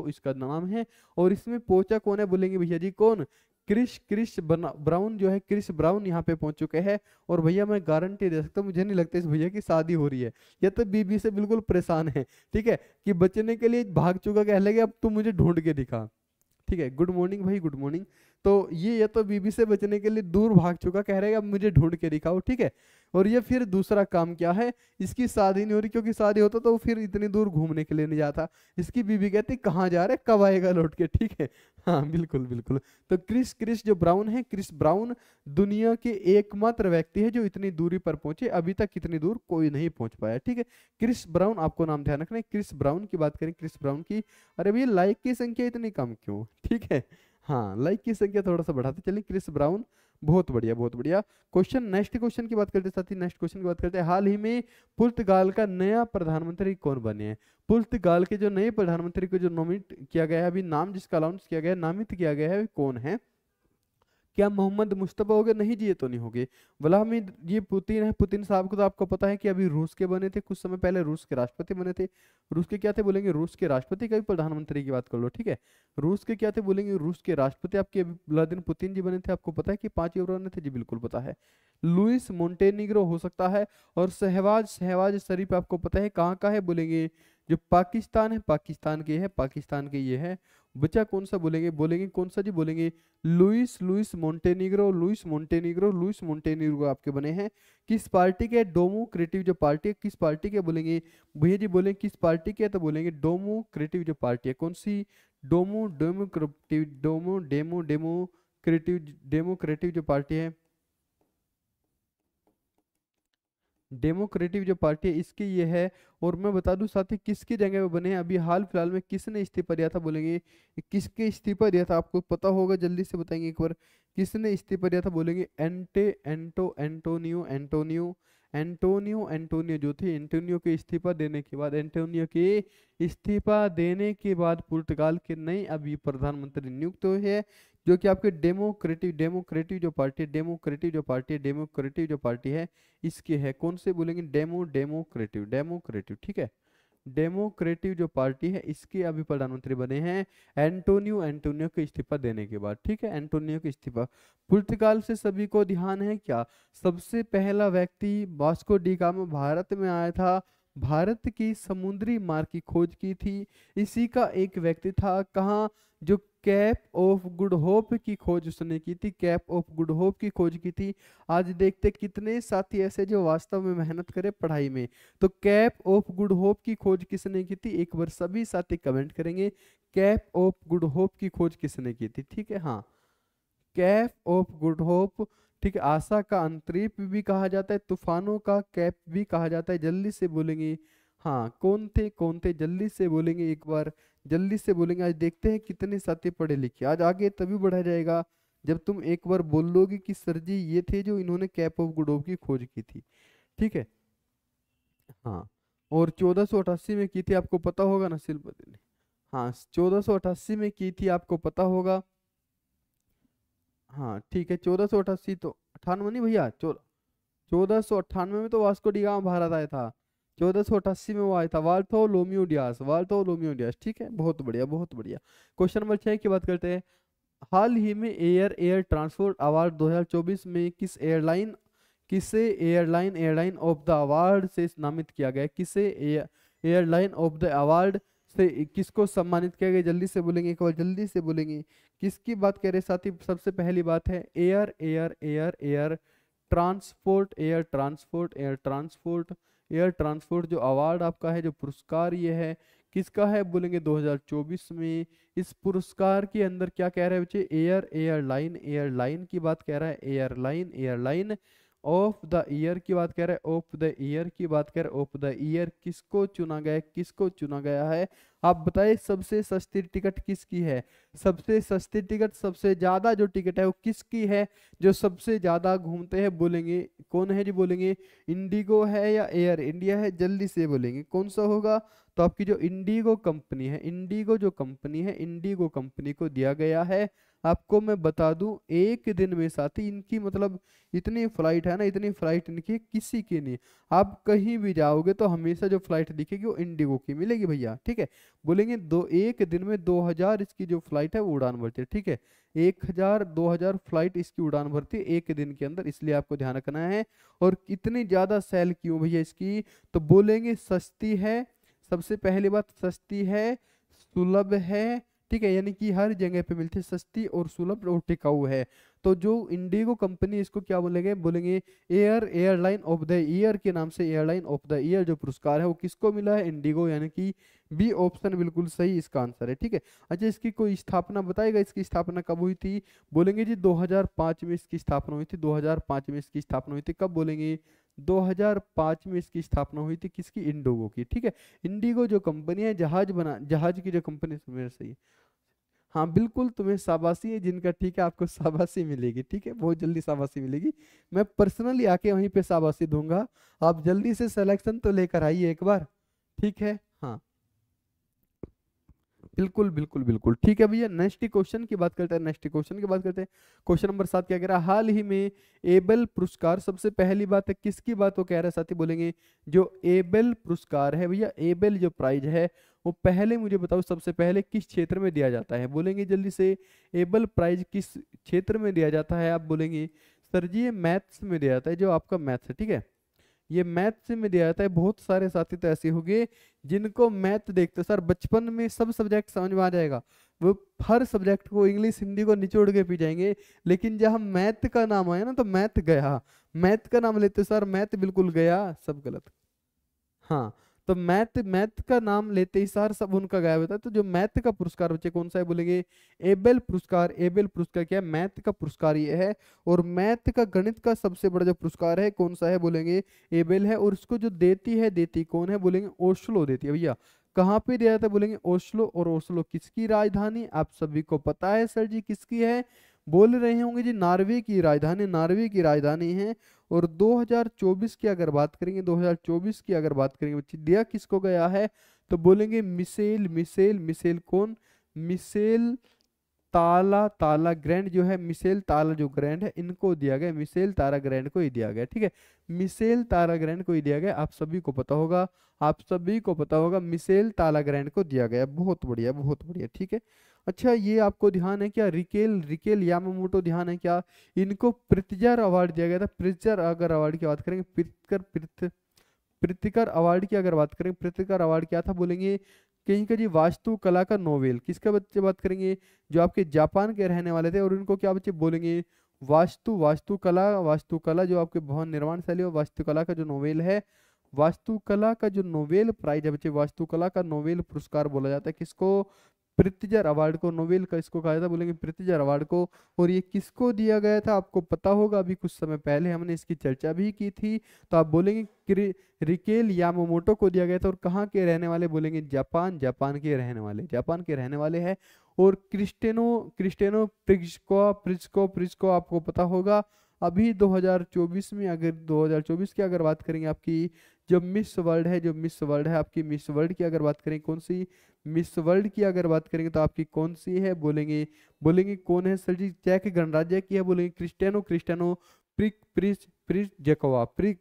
इसका नाम है। और इसमें पहुंचा कौन है, बोलेंगे भैया जी कौन, क्रिस ब्राउन यहाँ पे पहुंच चुके हैं। और भैया मैं गारंटी दे सकता हूँ, मुझे नहीं लगता इस भैया की शादी हो रही है, या तो बीबी से बिल्कुल परेशान है, ठीक है, कि बचने के लिए भाग चुका, कह लगे अब तुम मुझे ढूंढ के दिखा, ठीक है, गुड मॉर्निंग भाई, गुड मॉर्निंग। तो ये या तो बीबी से बचने के लिए दूर भाग चुका, कह रहा है अब मुझे ढूंढ के दिखाओ, ठीक है। और ये फिर दूसरा काम क्या है, इसकी शादी नहीं हो रही, क्योंकि शादी होता तो वो फिर इतनी दूर घूमने के लिए नहीं जाता। इसकी बीबी कहती कहाँ जा रहे, कब आएगा लौट के, ठीक है, हाँ बिल्कुल। तो क्रिस ब्राउन दुनिया के एकमात्र व्यक्ति है जो इतनी दूरी पर पहुंचे, अभी तक इतनी दूर कोई नहीं पहुंच पाया, ठीक है। क्रिस ब्राउन, आपको नाम ध्यान रखना है। क्रिस ब्राउन की बात करें, अरे भैया लाइक की संख्या इतनी कम क्यों, ठीक है, हाँ लाइक की संख्या थोड़ा सा बढ़ाते चलें। क्रिस ब्राउन, बहुत बढ़िया क्वेश्चन। नेक्स्ट क्वेश्चन की बात करते हैं। हाल ही में पुर्तगाल का नया प्रधानमंत्री कौन बने हैं। पुर्तगाल के जो नए प्रधानमंत्री को जो नॉमिनेट किया गया है, अभी नाम जिसका अनाउंस किया गया है, नामित किया गया है, कौन है। क्या मोहम्मद मुस्तफा हो गए, नहीं जी ये तो नहीं हो गए। व्लादिमीर ये पुतिन है, पुतिन साहब को तो आपको पता है कि अभी रूस के बने थे, कुछ समय पहले रूस के राष्ट्रपति बने थे। रूस के क्या थे, बोलेंगे रूस के राष्ट्रपति। कभी प्रधानमंत्री की बात कर लो, ठीक है, रूस के क्या थे, बोलेंगे रूस के राष्ट्रपति आपके व्लादिमीर पुतिन जी बने थे, आपको पता है कि 5 यूरो बने थे, जी बिल्कुल पता है। लुइस मोंटेनेग्रो हो सकता है। और शहबाज शरीफ आपको पता है कहाँ का है, बोलेंगे जो पाकिस्तान है, पाकिस्तान के ये है। बच्चा कौन सा बोलेंगे, बोलेंगे लुइस मोंटेनेग्रो आपके बने हैं। किस पार्टी के? डेमोक्रेटिक जो पार्टी है। किस पार्टी के बोलेंगे भैया जी? बोलेंगे किस पार्टी के, तो बोलेंगे डेमोक्रेटिक जो पार्टी है। कौन सी? डेमोक्रेटिक जो पार्टी है, डेमोक्रेटिक जो पार्टी है इसकी ये है। और मैं बता दूं साथी किसकी जगह पे बने हैं, अभी हाल फिलहाल में किसने इस्तीफा दिया था, बोलेंगे किसके इस्तीफा दिया था आपको पता होगा, जल्दी से बताएंगे एक बार किसने इस्तीफा दिया था। बोलेंगे एंटोनियो जो थे, एंटोनियो के इस्तीफा देने के बाद, पुर्तगाल के नए अभी प्रधानमंत्री नियुक्त हुए हैं, जो कि आपके डेमोक्रेटिक जो पार्टी है इसकी है। कौन से? बोलेंगे डेमोक्रेटिक ठीक है, डेमोक्रेटिक जो पार्टी है इसके अभी प्रधानमंत्री बने हैं एंटोनियो के इस्तीफा देने के बाद। ठीक है, एंटोनियो के इस्तीफा। पुर्तगाल से सभी को ध्यान है क्या, सबसे पहला व्यक्ति वास्को डी गामा भारत में आया था, भारत की समुद्री मार्ग की खोज की थी, इसी का एक व्यक्ति था। कहाँ? जो कैप ऑफ गुड होप की खोज उसने की थी, कैप ऑफ गुड होप की खोज की थी। आज देखते कितने साथी ऐसे जो वास्तव में मेहनत करे पढ़ाई में, तो कैप ऑफ गुड होप की खोज किसने की थी, एक बार सभी साथी कमेंट करेंगे कैप ऑफ गुड होप की खोज किसने की थी। ठीक है, हाँ कैप ऑफ गुड होप, ठीक है। आशा का अंतरीप भी कहा जाता है, तूफानों का कैप भी कहा जाता है। जल्दी से बोलेंगे हाँ कौन थे, जल्दी से बोलेंगे एक बार, जल्दी से बोलेंगे। आज देखते हैं कितने साथी पढ़े लिखे, आज आगे तभी बढ़ा जाएगा जब तुम एक बार बोल लोगे कि सर जी ये थे जो इन्होंने कैप ऑफ गुड होप की खोज की थी। ठीक है, हाँ और 1488 में की थी आपको पता होगा ना सिलपति ने, हाँ 1488 में की थी आपको पता होगा, हाँ ठीक है 1488 तो 98 नहीं भैया, 1498 में तो वास्को डी गामा भारत आया था, 1488 में वो आया था वाल्थोलोम्यू डियास। ठीक है, बहुत बढ़िया बहुत बढ़िया। क्वेश्चन नंबर 6 की बात करते हैं। हाल ही में एयर ट्रांसपोर्ट अवार्ड 2024 में किसे एयरलाइन ऑफ द अवार्ड से नामित किया गया, किसे एयरलाइन ऑफ द अवार्ड से किसको सम्मानित किया गया, जल्दी से बोलेंगे एक बार, जल्दी से बोलेंगे किसकी बात कर रहे साथी। सबसे पहली बात है एयर ट्रांसपोर्ट जो अवार्ड आपका है, जो पुरस्कार ये है किसका है, बोलेंगे 2024 में। इस पुरस्कार के अंदर क्या कह रहे हैं बच्चे, एयरलाइन की बात कह रहा है, एयरलाइन ऑफ द ईयर की बात कह रहा है, ऑफ द ईयर किसको चुना गया है आप बताइए। सबसे सस्ती टिकट किसकी है, सबसे सस्ती टिकट, सबसे ज्यादा जो टिकट है वो किसकी है, जो सबसे ज्यादा घूमते हैं बोलेंगे कौन है जी, बोलेंगे इंडिगो है या एयर इंडिया है, जल्दी से बोलेंगे कौन सा होगा, तो आपकी जो इंडिगो कंपनी को दिया गया है। आपको मैं बता दूं एक दिन में साथी इनकी मतलब इतनी फ्लाइट है ना, इतनी फ्लाइट इनकी किसी की नहीं, आप कहीं भी जाओगे तो हमेशा जो फ्लाइट दिखेगी वो इंडिगो की मिलेगी भैया। ठीक है, बोलेंगे एक दिन में 2000 इसकी जो फ्लाइट है वो उड़ान भरती है। ठीक है, 1000-2000 फ्लाइट इसकी उड़ान भरती है एक दिन के अंदर, इसलिए आपको ध्यान रखना है। और इतनी ज्यादा सेल क्यों भैया इसकी, तो बोलेंगे सस्ती है, सबसे पहली बात सस्ती है, सुलभ है, ठीक है यानी कि हर जगह पे मिलती है, सस्ती और सुलभ और टिकाऊ है। तो जो इंडिगो कंपनी इसको क्या बोलेंगे, बोलेंगे एयरलाइन ऑफ द ईयर के नाम से, एयरलाइन ऑफ द ईयर जो पुरस्कार है वो किसको मिला है, इंडिगो, यानी कि बी ऑप्शन बिल्कुल सही इसका आंसर है। ठीक है, अच्छा इसकी कोई स्थापना बताएगा, इसकी स्थापना कब हुई थी, बोलेंगे जी 2005 में इसकी स्थापना हुई थी, 2005 में इसकी स्थापना हुई थी, कब बोलेंगे 2005 में इसकी स्थापना हुई थी किसकी, इंडिगो की। ठीक है, इंडिगो जो कंपनी है जहाज की जो कंपनी है सही, हाँ बिल्कुल तुम्हें शाबाशी है जिनका, ठीक है आपको शाबाशी मिलेगी, ठीक है बहुत जल्दी शाबाशी मिलेगी, मैं पर्सनली आके वहीं पे शाबाशी दूंगा, आप जल्दी से सिलेक्शन तो लेकर आइए एक बार। ठीक है, हाँ बिल्कुल बिल्कुल बिल्कुल ठीक है भैया। नेक्स्ट क्वेश्चन की बात करते हैं, क्वेश्चन नंबर 7 क्या कह रहा है, हाल ही में एबल पुरस्कार, सबसे पहली बात है किसकी बात वो कह रहा है साथी, बोलेंगे जो एबल पुरस्कार है भैया, एबल जो प्राइज है वो पहले मुझे बताओ सबसे पहले किस क्षेत्र में दिया जाता है, बोलेंगे जल्दी से एबल प्राइज किस क्षेत्र में दिया जाता है, आप बोलेंगे सर जी ये मैथ्स में दिया जाता है, जो आपका मैथ्स है, ठीक है ये मैथ्स में दिया जाता है। बहुत सारे साथी तो ऐसे होंगे जिनको मैथ देखते सर बचपन में सब सब्जेक्ट समझ में आ जाएगा, वो हर सब्जेक्ट को इंग्लिश हिंदी को निचोड़ के पी जाएंगे, लेकिन जहाँ मैथ का नाम आया ना तो मैथ गया। मैथ का नाम लेते सर मैथ बिल्कुल गया, सब गलत। हाँ तो मैथ का नाम लेते ही सर सब उनका गायब होता है। तो जो मैथ का पुरस्कार बच्चे कौन सा है बोलेंगे एबेल पुरस्कार। एबेल पुरस्कार क्या है? मैथ का पुरस्कार ये है। और मैथ का गणित का सबसे बड़ा जो पुरस्कार है कौन सा है बोलेंगे एबेल है। और इसको जो देती कौन है बोलेंगे ओस्लो देती है। भैया कहाँ पे दिया जाता है बोलेंगे ओस्लो। और ओस्लो किसकी राजधानी आप सभी को पता है सर जी किसकी है? बोल रहे होंगे जी नॉर्वे की राजधानी। नॉर्वे की राजधानी है। और 2024 की अगर बात करेंगे, 2024 की अगर बात करेंगे बच्चे दिया किसको गया है तो बोलेंगे मिशेल। मिशेल कौन? मिशेल तालाग्रां जो है, मिशेल तालाग्रां है, इनको दिया गया। मिशेल तालाग्रां को ही दिया गया। ठीक है, मिशेल तालाग्रां को ही दिया गया। आप सभी को पता होगा, आप सभी को पता होगा मिशेल तालाग्रां को दिया गया। बहुत बढ़िया, बहुत बढ़िया। ठीक है, अच्छा ये आपको ध्यान है क्या? रिकेल यामामोटो ध्यान है क्या? इनको प्रित्जर अवार्ड दिया गया था। प्रित्जर अगर अवार्ड की बात करेंगे, प्रित्जर अवार्ड की अगर बात करेंगे, प्रित्जर अवार्ड क्या था बोलेंगे कहीं का जी वास्तुकला का नोबेल। किसका बच्चे बात करेंगे? जो आपके जापान के रहने वाले थे। और इनको क्या बच्चे बोलेंगे वास्तुकला जो आपके भवन निर्माण शैली और वास्तुकला का जो नोबेल है, वास्तुकला का जो नोबेल प्राइज है बच्चे, वास्तुकला का नोबेल पुरस्कार बोला जाता है। किसको? प्रित्जर अवार्ड को। नोबेल का इसको कहा जाता है, बोलेंगे प्रित्जर अवार्ड को। और ये किसको दिया गया था आपको पता होगा, अभी कुछ समय पहले हमने इसकी चर्चा भी की थी। तो आप बोलेंगे रिकेल यामामोटो को दिया गया था। और कहाँ के रहने वाले बोलेंगे जापान। जापान के रहने वाले हैं। और क्रिस्टेनो प्रिस्को आपको पता होगा। अभी 2024 में अगर 2024 की अगर बात करेंगे आपकी जो मिस वर्ल्ड है, जो मिस वर्ल्ड है आपकी, मिस वर्ल्ड की अगर बात करें कौन सी मिस वर्ल्ड की अगर बात करेंगे तो आपकी कौन सी है बोलेंगे कौन है सर जी? चेक गणराज्य की है। बोलेंगे क्रिस्टेनो प्रिक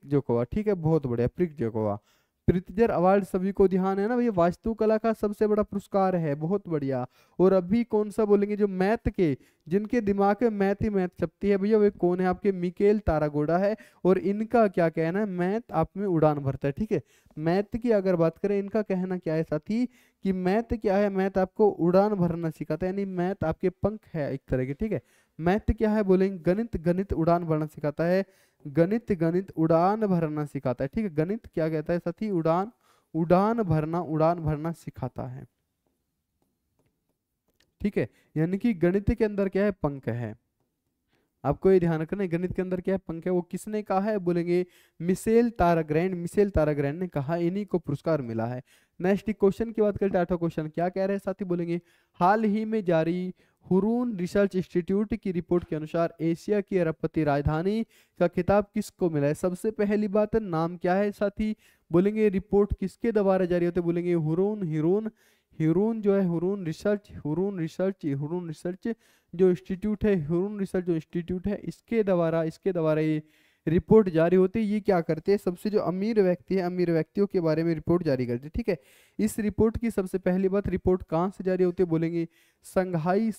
जोकोवा। ठीक है, बहुत बढ़िया, प्रिक जोकोवा। प्रित्जर अवार्ड सभी को ध्यान है ना भैया, वास्तुकला का सबसे बड़ा पुरस्कार है। बहुत बढ़िया। और अभी कौन सा बोलेंगे जो मैथ के, जिनके दिमाग में मैथ ही मैथ चपती है भैया, वे कौन है आपके मिशेल तालाग्रां है। और इनका क्या कहना है? मैथ आप में उड़ान भरता है। ठीक है, मैथ की अगर बात करें इनका कहना क्या है साथी कि मैथ क्या है? मैथ आपको उड़ान भरना सिखाता है, यानी मैथ आपके पंख है एक तरह के। ठीक है, मैथ क्या है बोलेंगे गणित उड़ान भरना सिखाता है। गणित उड़ान भरना सिखाता है। ठीक है, गणित क्या कहता है साथी? उड़ान भरना सिखाता है। ठीक है, यानी कि गणित के अंदर क्या है? पंख है। आपको ये ध्यान रखना है, गणित के अंदर क्या है? पंख है। वो किसने कहा है बोलेंगे मिशेल तालाग्रां ने कहा, इन्हीं को पुरस्कार मिला है। नेक्स्ट क्वेश्चन की बात करते हैं, 8वां क्वेश्चन क्या कह रहे हैं साथी बोलेंगे हाल ही में जारी हुरून रिसर्च इंस्टीट्यूट की रिपोर्ट के अनुसार एशिया की अरबपति राजधानी का खिताब किसको मिला है? सबसे पहली बात है नाम क्या है साथी बोलेंगे, रिपोर्ट किसके द्वारा जारी होते बोलेंगे हुरून रिसर्च जो इंस्टीट्यूट है इसके द्वारा ये रिपोर्ट जारी होती है। ये क्या करते हैं? सबसे जो अमीर व्यक्ति है, अमीर व्यक्तियों के बारे में रिपोर्ट जारी करते हैं। ठीक है, इस रिपोर्ट की सबसे पहली बात, रिपोर्ट कहाँ से जारी होती है बोलेंगे संघाई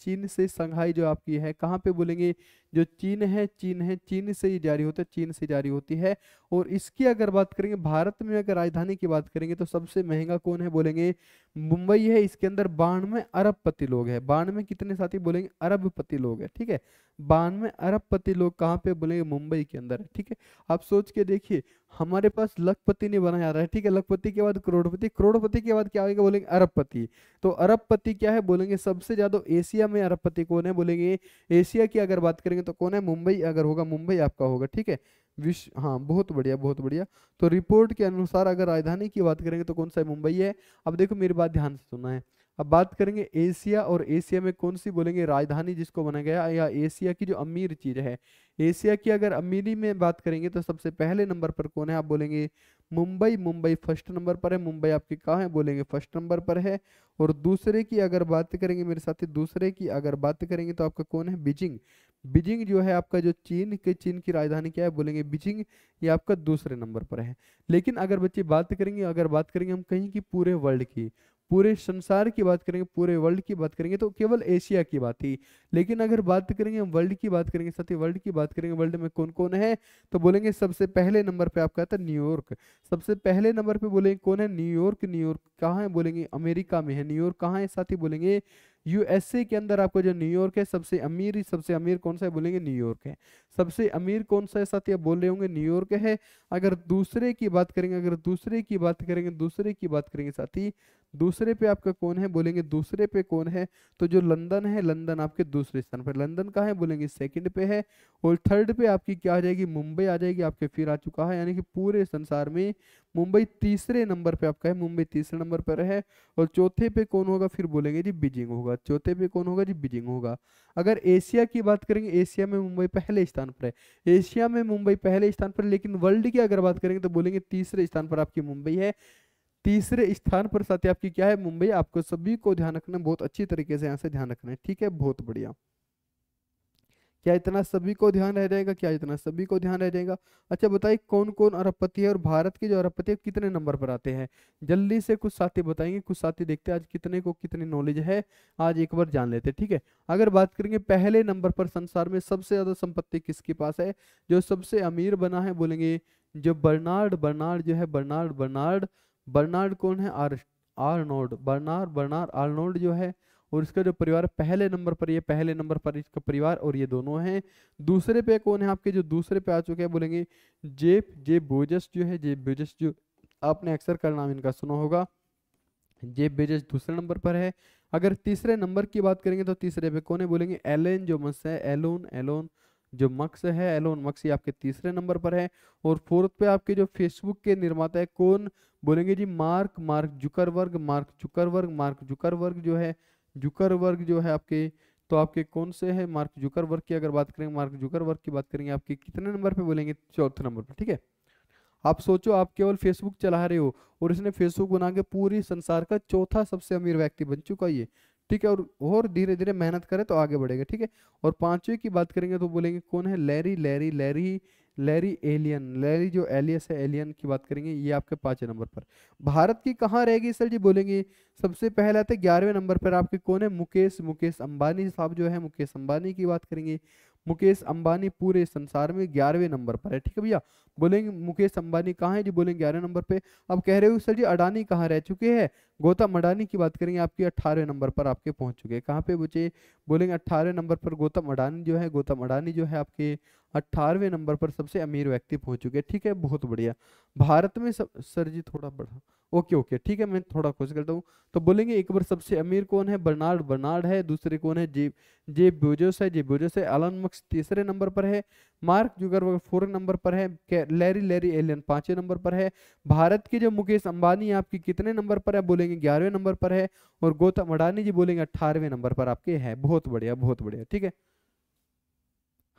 चीन से। संघाई जो आपकी है कहाँ पे बोलेंगे जो चीन है, चीन से ही जारी होता है, चीन से जारी होती है। और इसकी अगर बात करेंगे भारत में अगर राजधानी की बात करेंगे तो सबसे महंगा कौन है बोलेंगे मुंबई है। इसके अंदर 92 अरबपति लोग है। 92 कितने साथी बोलेंगे अरबपति लोग है। ठीक है, 92 अरबपति लोग कहाँ पे बोलेंगे मुंबई के अंदर। ठीक है, आप सोच के देखिए, हमारे पास लखपति नहीं बना जा रहा है। ठीक है, लखपति के बाद करोड़पति, करोड़पति के बाद क्या होगा बोलेंगे अरबपति। तो अरबपति क्या है बोलेंगे सबसे ज्यादा एशिया में अरबपति कौन है बोलेंगे एशिया की अगर बात करेंगे तो कौन है मुंबई। अगर होगा मुंबई आपका होगा। ठीक है, विश्व, हाँ बहुत बढ़िया, बहुत बढ़िया। तो रिपोर्ट के अनुसार अगर राजधानी की बात करेंगे तो कौन सा है मुंबई है। अब देखो मेरी बात ध्यान से सुनना है। अब बात करेंगे एशिया, और एशिया में कौन सी बोलेंगे राजधानी जिसको बनाया गया, या एशिया की जो अमीर चीज है। एशिया की अगर अमीरी में बात करेंगे तो सबसे पहले नंबर पर कौन है आप बोलेंगे मुंबई फर्स्ट नंबर पर है। मुंबई आपके कहाँ है बोलेंगे फर्स्ट नंबर पर है। और दूसरे की अगर बात करेंगे मेरे साथी, दूसरे की अगर बात करेंगे तो आपका कौन है बीजिंग जो है आपका जो चीन की राजधानी क्या है बोलेंगे बीजिंग, ये आपका दूसरे नंबर पर है। लेकिन अगर बच्चे बात करेंगे हम कहीं की पूरे वर्ल्ड की, पूरे संसार की बात करेंगे, पूरे वर्ल्ड की बात करेंगे तो केवल एशिया की बात थी। लेकिन अगर बात करेंगे हम वर्ल्ड की बात करेंगे साथी, वर्ल्ड की बात करेंगे वर्ल्ड में कौन कौन है तो बोलेंगे सबसे पहले नंबर पे आपका था न्यूयॉर्क। सबसे पहले नंबर पे बोलेंगे कौन है न्यूयॉर्क। न्यूयॉर्क कहाँ है बोलेंगे अमेरिका में है। न्यूयॉर्क कहाँ है साथी बोलेंगे यूएसए के अंदर आपको जो न्यूयॉर्क है सबसे अमीर कौन सा है, बोलेंगे न्यूयॉर्क है। सबसे अमीर कौन सा है साथी आप बोल रहे होंगे, न्यूयॉर्क है। अगर दूसरे की बात करेंगे साथी, दूसरे पे आपका कौन है, बोलेंगे दूसरे पे कौन है तो जो लंदन है, लंदन आपके दूसरे स्थान पर, लंदन का है बोलेंगे सेकंड पे है। और थर्ड पे आपकी क्या आ जाएगी, मुंबई आ जाएगी आपके, फिर आ चुका है, यानी कि पूरे संसार में मुंबई तीसरे नंबर पे आपका है, मुंबई तीसरे नंबर पर है। और चौथे पे कौन होगा फिर बोलेंगे जी बीजिंग होगा, चौथे पे कौन होगा जी बीजिंग होगा। अगर एशिया की बात करेंगे, एशिया में मुंबई पहले स्थान पर है, एशिया में मुंबई पहले स्थान पर, लेकिन वर्ल्ड की अगर बात करेंगे तो बोलेंगे तीसरे स्थान पर आपकी मुंबई है। तीसरे स्थान पर साथी आपकी क्या है, मुंबई। आपको सभी को ध्यान रखना, बहुत अच्छी तरीके से यहाँ से ध्यान रखना है, ठीक है, बहुत बढ़िया। क्या इतना सभी को ध्यान रह जाएगा, क्या इतना सभी को ध्यान रह जाएगा? अच्छा बताइए कौन कौन अरबपति है और भारत के जो अरबपति है कितने नंबर पर आते हैं, जल्दी से कुछ साथी बताएंगे, कुछ साथी देखते हैं आज कितने को कितनी नॉलेज है, आज एक बार जान लेते हैं, ठीक है। अगर बात करेंगे पहले नंबर पर संसार में सबसे ज्यादा संपत्ति किसके पास है, जो सबसे अमीर बना है बोलेंगे जो बर्नार्ड कौन है, आर्नोल्ड, बर्नार्ड आर्नोल्ड जो है, और इसका जो परिवार पहले नंबर पर इसका परिवार, और ये दोनों हैं। दूसरे पे कौन है आपके, जो दूसरे पे आ चुके हैं बोलेंगे जेफ बेजोस जो आपने अक्सर का नाम इनका सुना होगा, जेफ बेजोस दूसरे नंबर पर है। अगर तीसरे नंबर की बात करेंगे तो तीसरे पे कौन है बोलेंगे एलोन मस्क, ये आपके तीसरे नंबर पर है। और फोर्थ पे आपके जो फेसबुक के निर्माता है कौन बोलेंगे जी मार्क जुकरबर्ग जो है आपके, तो आपके कौन से है मार्क जुकरबर्ग की अगर बात करेंगे आपके कितने नंबर पे बोलेंगे चौथे नंबर पर, ठीक है। आप सोचो आप केवल फेसबुक चला रहे हो और इसने फेसबुक बना के पूरे संसार का चौथा सबसे अमीर व्यक्ति बन चुका है, ठीक है। और धीरे धीरे मेहनत करें तो आगे बढ़ेगा, ठीक है। और पांचवे की बात करेंगे तो बोलेंगे कौन है लैरी एलियन जो एलियस है, एलियन की बात करेंगे, ये आपके पांचवें नंबर पर। भारत की कहाँ रहेगी सर जी बोलेंगे सबसे पहले आते 11वें नंबर पर आपके कौन है मुकेश अंबानी साहब जो है, मुकेश अंबानी की बात करेंगे, मुकेश अंबानी पूरे संसार में 11वें नंबर पर है, ठीक है भैया। बोलेंगे मुकेश अंबानी कहाँ है जी बोलेंगे 11वें नंबर पे। अब कह रहे हो सर जी अडानी कहाँ रह चुके हैं, गौतम अडानी की बात करेंगे आपके 18वें नंबर पर आपके पहुंच चुके हैं। कहाँ पे बचे बोलेंगे 18वें नंबर पर गौतम अडानी जो है आपके 18वें नंबर पर सबसे अमीर व्यक्ति पहुंच चुके हैं, ठीक है, बहुत बढ़िया। भारत में सर जी थोड़ा बढ़ा, ओके ठीक है, मैं थोड़ा कोशिश करता हूँ। तो बोलेंगे एक बार सबसे अमीर कौन है बर्नार्ड है, दूसरे कौन है जेफ बेजोस है, एलन मस्क तीसरे नंबर पर है, मार्क जुकरबर्ग फोर्थ नंबर पर है, लैरी एलियन पांचवें नंबर पर है। भारत के जो मुकेश अंबानी आपकी कितने नंबर पर है बोलेंगे 11वें नंबर पर है, और गौतम अडानी जी बोलेंगे 18वें नंबर पर आपके है, बहुत बढ़िया, ठीक है।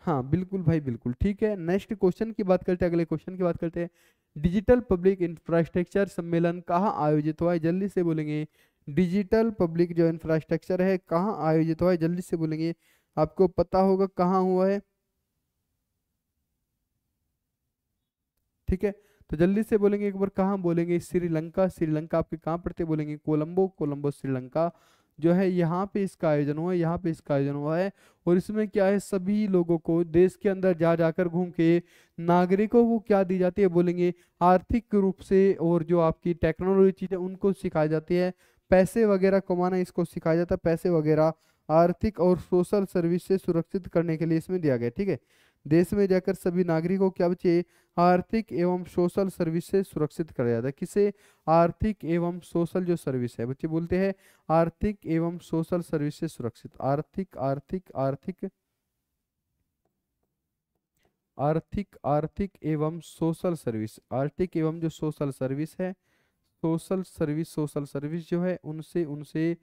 हाँ बिल्कुल भाई बिल्कुल, ठीक है। नेक्स्ट क्वेश्चन की बात करते हैं, अगले क्वेश्चन की बात करते हैं। डिजिटल पब्लिक इंफ्रास्ट्रक्चर सम्मेलन कहाँ आयोजित हुआ है, जल्दी से बोलेंगे डिजिटल पब्लिक जो इंफ्रास्ट्रक्चर है कहाँ आयोजित हुआ है, जल्दी से बोलेंगे। आपको पता होगा कहाँ हुआ है, ठीक है, तो जल्दी से बोलेंगे एक बार कहाँ बोलेंगे श्रीलंका आपके कहाँ पड़ते बोलेंगे कोलंबो श्रीलंका जो है, यहाँ पे इसका आयोजन हुआ है। और इसमें क्या है सभी लोगों को देश के अंदर जाकर घूम के नागरिकों को क्या दी जाती है बोलेंगे आर्थिक रूप से, और जो आपकी टेक्नोलॉजी चीजें उनको सिखाई जाती है, पैसे वगैरह कमाना इसको सिखाया जाता है, पैसे वगैरह आर्थिक और सोशल सर्विस से सुरक्षित करने के लिए इसमें दिया गया, ठीक है। देश में जाकर सभी नागरिकों क्या बचे आर्थिक एवं सोशल सर्विस से सुरक्षित कराया जाता है, किसे आर्थिक एवं सोशल जो सर्विस है बच्चे बोलते हैं आर्थिक एवं सोशल सर्विस से सुरक्षित, आर्थिक एवं सोशल सर्विस जो है उनसे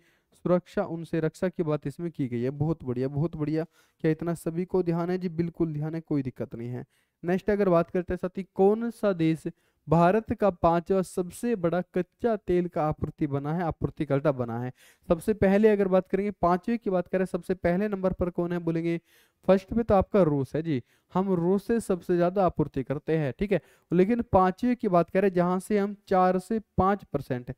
सुरक्षा, उनसे रक्षा की बात इसमें की गई है, बहुत बढ़िया। क्या इतना सभी को ध्यान है जी, बिल्कुल ध्यान है, कोई दिक्कत नहीं है। नेक्स्ट अगर बात करते हैं साथी, कौन सा देश भारत का 5वां सबसे बड़ा कच्चा तेल का आपूर्तिकर्ता बना है। सबसे पहले अगर बात करेंगे 5वें की बात करें, सबसे पहले नंबर पर कौन है बोलेंगे फर्स्ट पे तो आपका रूस है जी, हम रूस से सबसे ज्यादा आपूर्ति करते हैं, ठीक है। लेकिन 5वें की बात करें जहां से हम 4 से 5%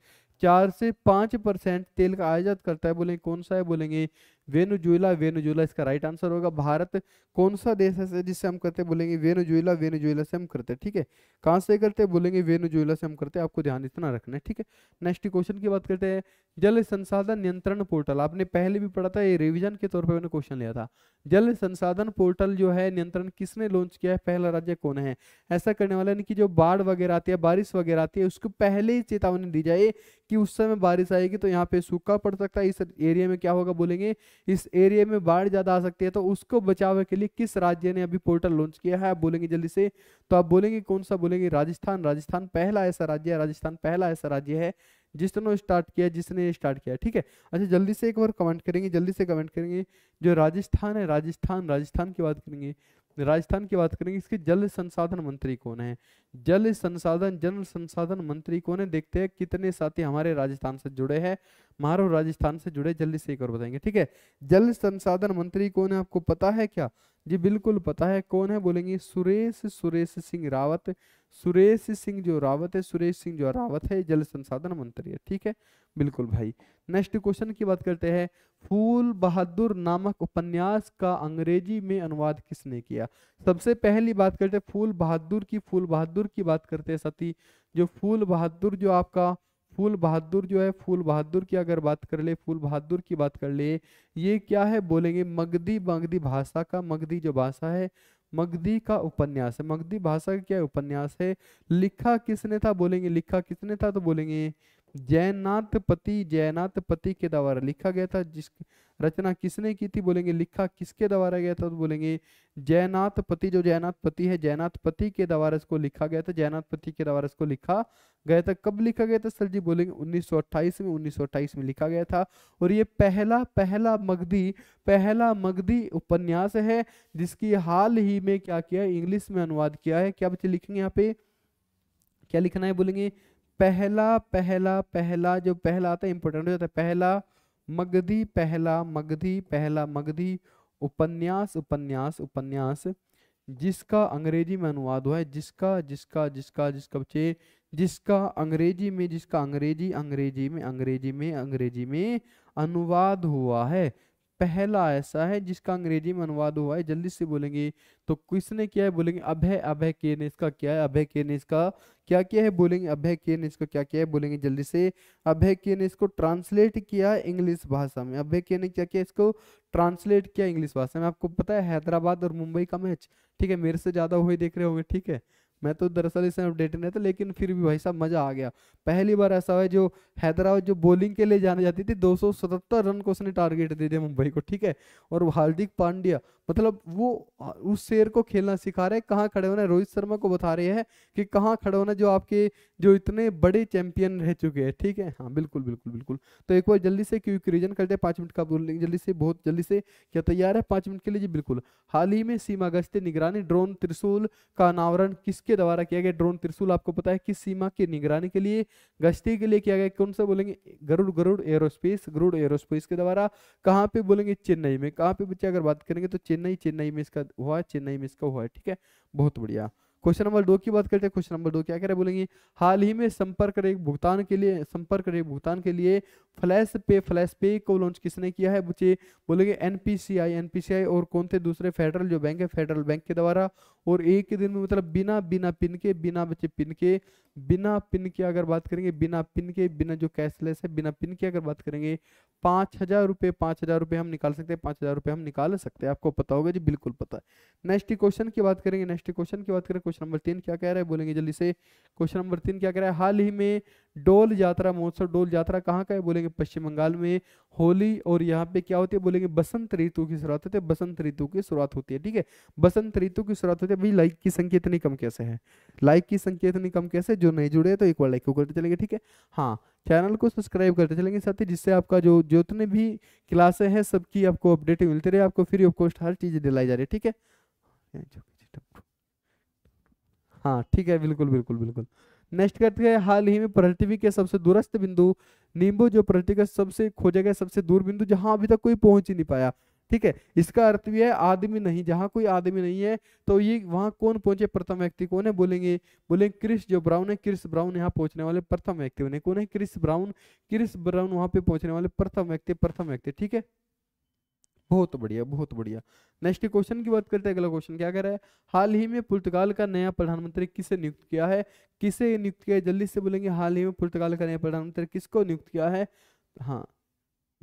4 से 5% तेल का आयात करता है। बोलेंगे कौन सा है? बोलेंगे वेनेजुएला। वेनेजुएला इसका राइट आंसर होगा। भारत कौन सा देश है जिससे हम करते हैं? बोलेंगे वेनेजुएला। वेनेजुएला से हम करते हैं। ठीक है, कहाँ से करते हैं? बोलेंगे वेनेजुएला से हम करते हैं। आपको ध्यान इतना रखना है। ठीक है, नेक्स्ट क्वेश्चन की बात करते हैं। जल संसाधन नियंत्रण पोर्टल आपने पहले भी पढ़ा था, ये रिविजन के तौर पर मैंने क्वेश्चन लिया था। जल संसाधन पोर्टल जो है नियंत्रण किसने लॉन्च किया है? पहला राज्य कौन है? ऐसा करने वाला यानी कि जो बाढ़ वगैरह आती है, बारिश वगैरह आती है, उसको पहले ही चेतावनी दी जाए कि उस समय बारिश आएगी तो यहाँ पे सूखा पड़ सकता है, इस एरिया में क्या होगा, बोलेंगे इस एरिया में बाढ़ ज्यादा आ सकती है, तो उसको बचाव के लिए किस राज्य ने अभी पोर्टल लॉन्च किया है? आप बोलेंगे जल्दी से, तो आप बोलेंगे कौन सा? बोलेंगे राजस्थान। राजस्थान पहला ऐसा राज्य है, राजस्थान पहला ऐसा राज्य है जिसने स्टार्ट किया, जिसने स्टार्ट किया। ठीक है, अच्छा जल्दी से एक बार कमेंट करेंगे, जल्दी से कमेंट करेंगे। जो राजस्थान है, राजस्थान की बात करेंगे, राजस्थान की बात करेंगे, इसके जल संसाधन मंत्री कौन है? जल संसाधन मंत्री कौन है? देखते हैं कितने साथी हमारे राजस्थान से जुड़े हैं, मारो राजस्थान से जुड़े, जल्दी से एक और बताएंगे। ठीक है, जल संसाधन मंत्री कौन है? आपको पता है क्या? जी बिल्कुल पता है, कौन है? बोलेंगे सुरेश सिंह रावत। सुरेश सिंह जो रावत है, सुरेश सिंह जो रावत है, जल संसाधन मंत्री है। ठीक है, बिल्कुल भाई। नेक्स्ट क्वेश्चन की बात करते हैं। फूल बहादुर नामक उपन्यास का अंग्रेजी में अनुवाद किसने किया? सबसे पहली बात करते हैं फूल बहादुर की। फूल बहादुर की बात करते हैं साथी, जो फूल बहादुर जो आपका फूल बहादुर जो है, फूल बहादुर की अगर बात कर ले, फूल बहादुर की बात कर ले, ये क्या है? बोलेंगे मगधी। मगधी भाषा का, मगधी जो भाषा है, मगधी का उपन्यास है। मगधी भाषा का क्या उपन्यास है? लिखा किसने था? बोलेंगे लिखा किसने था? तो बोलेंगे जयनाथ पति। जयनाथ पति के द्वारा लिखा गया था। जिस रचना किसने की थी? बोलेंगे लिखा किसके द्वारा गया था? तो बोलेंगे जयनाथ पति। जो जयनाथ पति है, जयनाथ पति के द्वारा इसको लिखा गया था। जयनाथ पति के द्वारा इसको लिखा गया था। कब लिखा गया था सर जी? बोलेंगे 1928 में। 1928 में लिखा गया था। और ये पहला मगधी उपन्यास है जिसकी हाल ही में क्या किया है? इंग्लिश में अनुवाद किया है। क्या बच्चे लिखेंगे यहाँ पे? क्या लिखना है? बोलेंगे पहला पहला पहला जो पहला आता है इंपॉर्टेंट हो जाता है। पहला मगधी उपन्यास जिसका अंग्रेजी में अनुवाद हुआ है। जिसका अंग्रेजी में अनुवाद हुआ है। पहला ऐसा है जिसका अंग्रेजी में अनुवाद हुआ है। जल्दी से बोलेंगे तो किसने किया है? बोलेंगे अभय के ने इसका क्या किया है? बोलेंगे जल्दी से, अभय के ने इसको ट्रांसलेट किया इंग्लिश भाषा में। अभय के ने क्या किया? इसको ट्रांसलेट किया इंग्लिश भाषा में। आपको पता है हैदराबाद और मुंबई का मैच, ठीक है, मेरे से ज्यादा हुए देख रहे होंगे। ठीक है, मैं तो दरअसल इसमें अपडेट नहीं था, लेकिन फिर भी भाई साहब मजा आ गया। पहली बार ऐसा हुआ जो हैदराबाद जो बॉलिंग के लिए जानी जाती थी, 277 रन को उसने टारगेट दे दिया मुंबई को। ठीक है, और हार्दिक पांड्या मतलब वो उस शेर को खेलना सिखा रहे हैं, कहाँ खड़े होना। रोहित शर्मा को बता रहे हैं कि कहाँ खड़े होना, जो आपके जो इतने बड़े चैंपियन रह चुके हैं। ठीक है, हाँ बिल्कुल बिल्कुल बिल्कुल। तो एक बार जल्दी से क्विक रिवीजन करते हैं, 5 मिनट का बोलेंगे जल्दी से, बहुत जल्दी से। क्या तैयार है 5 मिनट के लिए? जी बिल्कुल। हाल ही में सीमा गश्ती निगरानी ड्रोन त्रिशूल का अनावरण किसके द्वारा किया गया? ड्रोन त्रिशूल आपको पता है किस सीमा की निगरानी के लिए, गश्ती के लिए किया गया। कौन सा? बोलेंगे गरुड़ एयरोस्पेस के द्वारा। कहाँ पे? बोलेंगे चेन्नई में। कहाँ पे बच्चे? अगर बात करेंगे तो चेन्नई में इसका हुआ है। ठीक है, बहुत बढ़िया। क्वेश्चन नंबर 2 की बात करते हैं। क्वेश्चन नंबर 2 क्या कह रहे? बोलेंगे हाल ही में संपर्क रेख भुगतान के लिए फ्लैश पे को लॉन्च किसने किया है? बच्चे बोलेंगे एनपीसीआई। और कौन थे दूसरे? फेडरल जो बैंक है, फेडरल बैंक के द्वारा। और एक ही दिन में मतलब बिना पिन के जो कैशलेस है, बिना पिन की अगर बात करेंगे 5,000 रुपये हम निकाल सकते हैं। 5,000 रुपये हम निकाल सकते हैं। आपको पता होगा, जी बिल्कुल पता है। नेक्स्ट क्वेश्चन की बात करें। क्वेश्चन नंबर 3 क्या कह रहा है? बोलेंगे जल्दी से। क्वेश्चन नंबर 3 क्या कह रहा है? हाल ही में डोल यात्रा महोत्सव, डोल यात्रा कहाँ का है? बोलेंगे पश्चिम बंगाल में। होली और यहाँ पे क्या होती है? बोलेंगे बसंत ऋतु की शुरुआत होती है। ठीक है, बसंत ऋतु की शुरुआत होती है। भाई लाइक की संख्या इतनी कम कैसे है? जो नहीं जुड़े तो एक बार लाइक करते चलेंगे। ठीक है, हाँ चैनल को सब्सक्राइब करते चलेंगे साथी, जिससे आपका जो जितने भी क्लासें हैं सबकी आपको अपडेट मिलती रहे। आपको फ्री ऑफ कॉस्ट हर चीज दिलाई जा रही है। ठीक है, हाँ ठीक है, बिल्कुल बिल्कुल बिल्कुल। नेक्स्ट करते हैं। हाल ही में पृथ्वी के सबसे दूरस्थ बिंदु नींबू, जो पृथ्वी का सबसे खोजा गया सबसे दूर बिंदु, जहां अभी तक कोई पहुंच ही नहीं पाया, ठीक है, इसका अर्थ भी है आदमी नहीं, जहां कोई आदमी नहीं है तो ये वहां कौन पहुंचे, प्रथम व्यक्ति कौन है, बोलेंगे बोलेंगे क्रिस जो ब्राउन है, क्रिस ब्राउन यहाँ पहुंचने वाले प्रथम व्यक्ति होने, कौन है क्रिस ब्राउन, क्रिस ब्राउन वहां पे पहुंचने वाले प्रथम व्यक्ति, प्रथम व्यक्ति। ठीक है, बहुत बढ़िया, बहुत बढ़िया। नेक्स्ट क्वेश्चन की बात करते हैं, अगला क्वेश्चन क्या कह रहा है, हाल ही में पुर्तगाल का नया प्रधानमंत्री किसे नियुक्त किया है, किसे नियुक्त किया है, जल्दी से बोलेंगे हाल ही में पुर्तगाल का नया प्रधानमंत्री किसको नियुक्त किया है। हाँ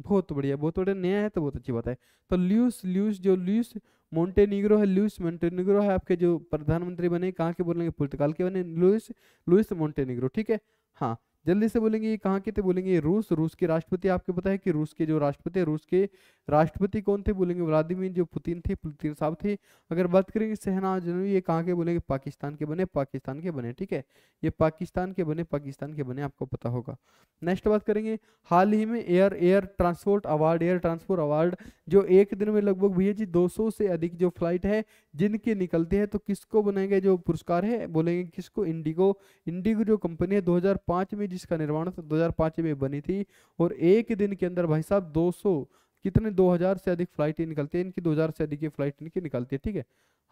बहुत बढ़िया, बहुत बढ़िया, नया है तो बहुत अच्छी बात है। तो लुइस मोंटेनेग्रो है, लुइस मोंटेनेग्रो है आपके जो प्रधानमंत्री बने, कहाँ के बोलेंगे, पुर्तगाल के बने, लुइस मोंटेनेग्रो। ठीक है, हाँ जल्दी से बोलेंगे ये कहाँ के थे, बोलेंगे रूस, रूस के राष्ट्रपति, आपको पता है कि रूस के जो राष्ट्रपति है, रूस के राष्ट्रपति कौन थे, बोलेंगे व्लादिमीर जो पुतिन थे, पुतिन साहब थे। अगर बात करेंगे शहनाज जनवी, ये कहाँ के बोलेंगे, पाकिस्तान के बने, पाकिस्तान के बने। ठीक है, ये पाकिस्तान के बने, पाकिस्तान के बने, आपको पता होगा। नेक्स्ट बात करेंगे हाल ही में air transport award, air transport award जो एक दिन में लगभग भैया जी 200 से अधिक जो फ्लाइट है जिनके निकलते हैं, तो किसको बनाएंगे जो पुरस्कार है, बोलेंगे किसको, इंडिगो, इंडिगो जो कंपनी है 2005 में जिसका निर्माण था, 2005 में बनी थी, और एक दिन के अंदर भाई साहब 200 कितने 2000 से अधिक फ्लाइटें निकलती है इनकी, 2000 से अधिक फ्लाइट इनकी निकलती है। ठीक है,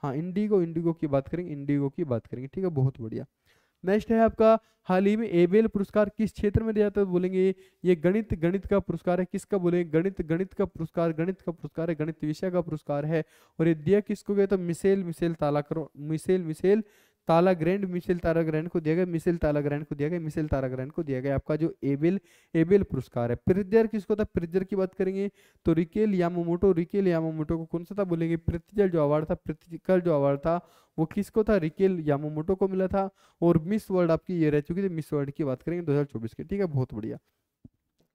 हाँ इंडिगो, इंडिगो की बात करेंगे, इंडिगो की बात करेंगे। ठीक है, बहुत बढ़िया। नेक्स्ट है आपका हाल ही में एबेल पुरस्कार किस क्षेत्र में दिया जाता है, बोलेंगे ये गणित, गणित का पुरस्कार है, किसका बोलेंगे, गणित, गणित का पुरस्कार, गणित का पुरस्कार है, गणित विषय का पुरस्कार है, और ये दिया किसको गया, तो मिशेल तालाग्रां को दिया गया, मिशेल तालाग्रां को दिया गया, मिशेल तालाग्रां को दिया गया आपका जो एबेल पुरस्कार है। प्रित्जर किसको था, प्रित्जर की बात करेंगे तो रिकेल यामामोटो को कौन सा था, बोलेंगे प्रित्जर जो अवार्ड था वो किसको था, रिकेल यामामोटो को मिला था। और मिस वर्ल्ड आपकी ये रह चुकी थी, मिस वर्ल्ड की बात करेंगे 2024 की। ठीक है, बहुत बढ़िया।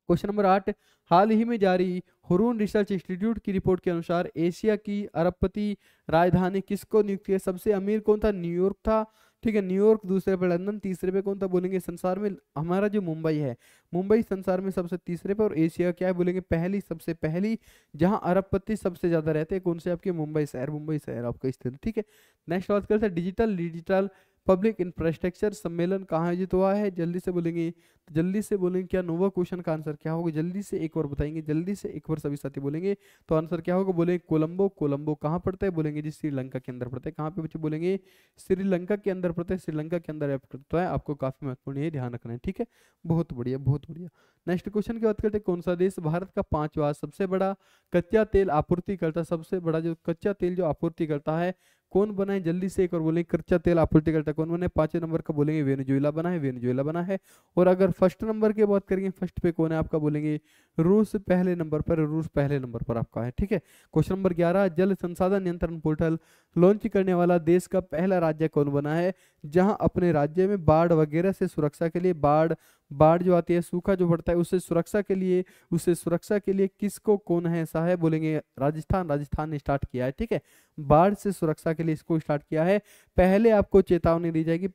क्वेश्चन नंबर 8, हाल ही में जारी हुरून रिसर्च इंस्टीट्यूट की रिपोर्ट के अनुसार एशिया की अरबपति राजधानी किसको नियुक्त है, सबसे अमीर कौन था, न्यूयॉर्क था। ठीक है, न्यूयॉर्क, दूसरे पे लंदन, तीसरे पे कौन था, बोलेंगे संसार में हमारा जो मुंबई है, मुंबई संसार में सबसे तीसरे पे, और एशिया क्या है, बोलेंगे पहली, सबसे पहली जहां अरबपति सबसे ज्यादा रहते हैं, कौन से आपके मुंबई शहर आपका स्थित। ठीक है, नेक्स्ट बात करते हैं डिजिटल पब्लिक इंफ्रास्ट्रक्चर सम्मेलन कहाँ आयोजित हुआ है, जल्दी से बोलेंगे क्या नोवा क्वेश्चन का आंसर क्या होगा, जल्दी से एक बार बताएंगे, जल्दी से एक बार सभी साथी बोलेंगे तो आंसर क्या होगा, बोलेंगे कोलंबो कहाँ पड़ता है, बोलेंगे जी श्रीलंका के अंदर पड़ता है। कहाँ पे बच्चे, बोलेंगे श्रीलंका के अंदर पड़ता है, श्रीलंका के अंदर पड़ता है, आपको काफी महत्वपूर्ण ये ध्यान रखना है। ठीक है, बहुत बढ़िया, बहुत बढ़िया। नेक्स्ट क्वेश्चन की बात करते हैं, कौन सा देश भारत का 5वां सबसे बड़ा कच्चा तेल आपूर्तिकर्ता, सबसे बड़ा जो कच्चा तेल जो आपूर्ति करता है कौन बना है, जल्दी से एक और बोलेंगे कच्चा तेल आपूर्तिकर्ता कौन बना है, 5वें नंबर का बोलेंगे वेनेजुएला बना है। और अगर फर्स्ट नंबर की बात करेंगे, फर्स्ट पे कौन है आपका, बोलेंगे रूस पहले नंबर पर आपका है। ठीक है, क्वेश्चन नंबर 11, जल संसाधन नियंत्रण पोर्टल लॉन्च करने वाला देश का पहला राज्य कौन बना है, जहां अपने राज्य में बाढ़ वगैरह से सुरक्षा के लिए, बाढ़ जो आती है, सूखा जो पड़ता है, उससे सुरक्षा के लिए किसको कौन है ऐसा है, बोलेंगे राजस्थान ने स्टार्ट किया है। ठीक है, बाढ़ से सुरक्षा के लिए इसको स्टार्ट किया है, पहले आपको चेतावनी दी जाएगी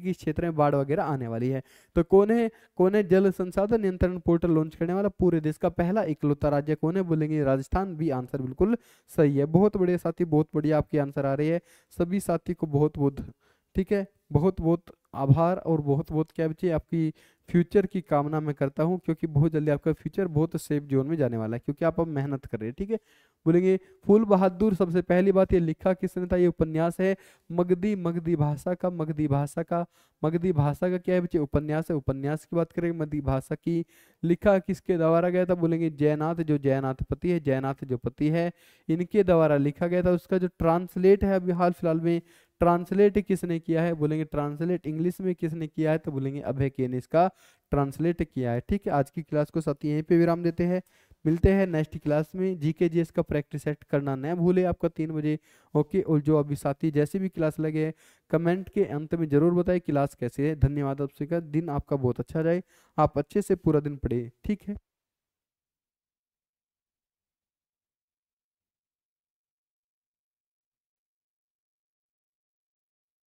कि इस क्षेत्र में बाढ़ वगैरह आने वाली है। तो कौन है जल संसाधन नियंत्रण पोर्टल लॉन्च करने वाला पूरे देश का पहला इकलौता राज्य कौन है, बोलेंगे राजस्थान भी आंसर बिल्कुल सही है। बहुत बढ़िया साथी, बहुत बढ़िया आपके आंसर आ रही है, सभी साथी को बहुत ठीक है, बहुत आभार और बहुत क्या बच्चे आपकी फ्यूचर की कामना मैं करता हूं, क्योंकि बहुत जल्दी आपका फ्यूचर बहुत सेफ जोन में जाने वाला है, क्योंकि आप अब मेहनत कर रहे हैं। ठीक है, बोलेंगे फूल बहादुर, सबसे पहली बात ये लिखा किसने था, ये उपन्यास है मगधी भाषा का क्या है बच्चे उपन्यास की बात करेंगे, मगधी भाषा की, लिखा किसके द्वारा गया था, बोलेंगे जयनाथ जो पति है इनके द्वारा लिखा गया था। उसका जो ट्रांसलेट है अभी हाल फिलहाल में ट्रांसलेट किसने किया है, बोलेंगे ट्रांसलेट इंग्लिश में किसने किया है, तो बोलेंगे अभय के ने इसका ट्रांसलेट किया है। ठीक है, आज की क्लास को साथी यहीं पे विराम देते हैं, मिलते हैं नेक्स्ट क्लास में। जीके का प्रैक्टिस सेट करना न भूले आपका 3 बजे, ओके। और जो अभी साथी जैसे भी क्लास लगे कमेंट के अंत में जरूर बताएं क्लास कैसे है। धन्यवाद आपसे, का दिन आपका बहुत अच्छा जाए, आप अच्छे से पूरा दिन पढ़े। ठीक है।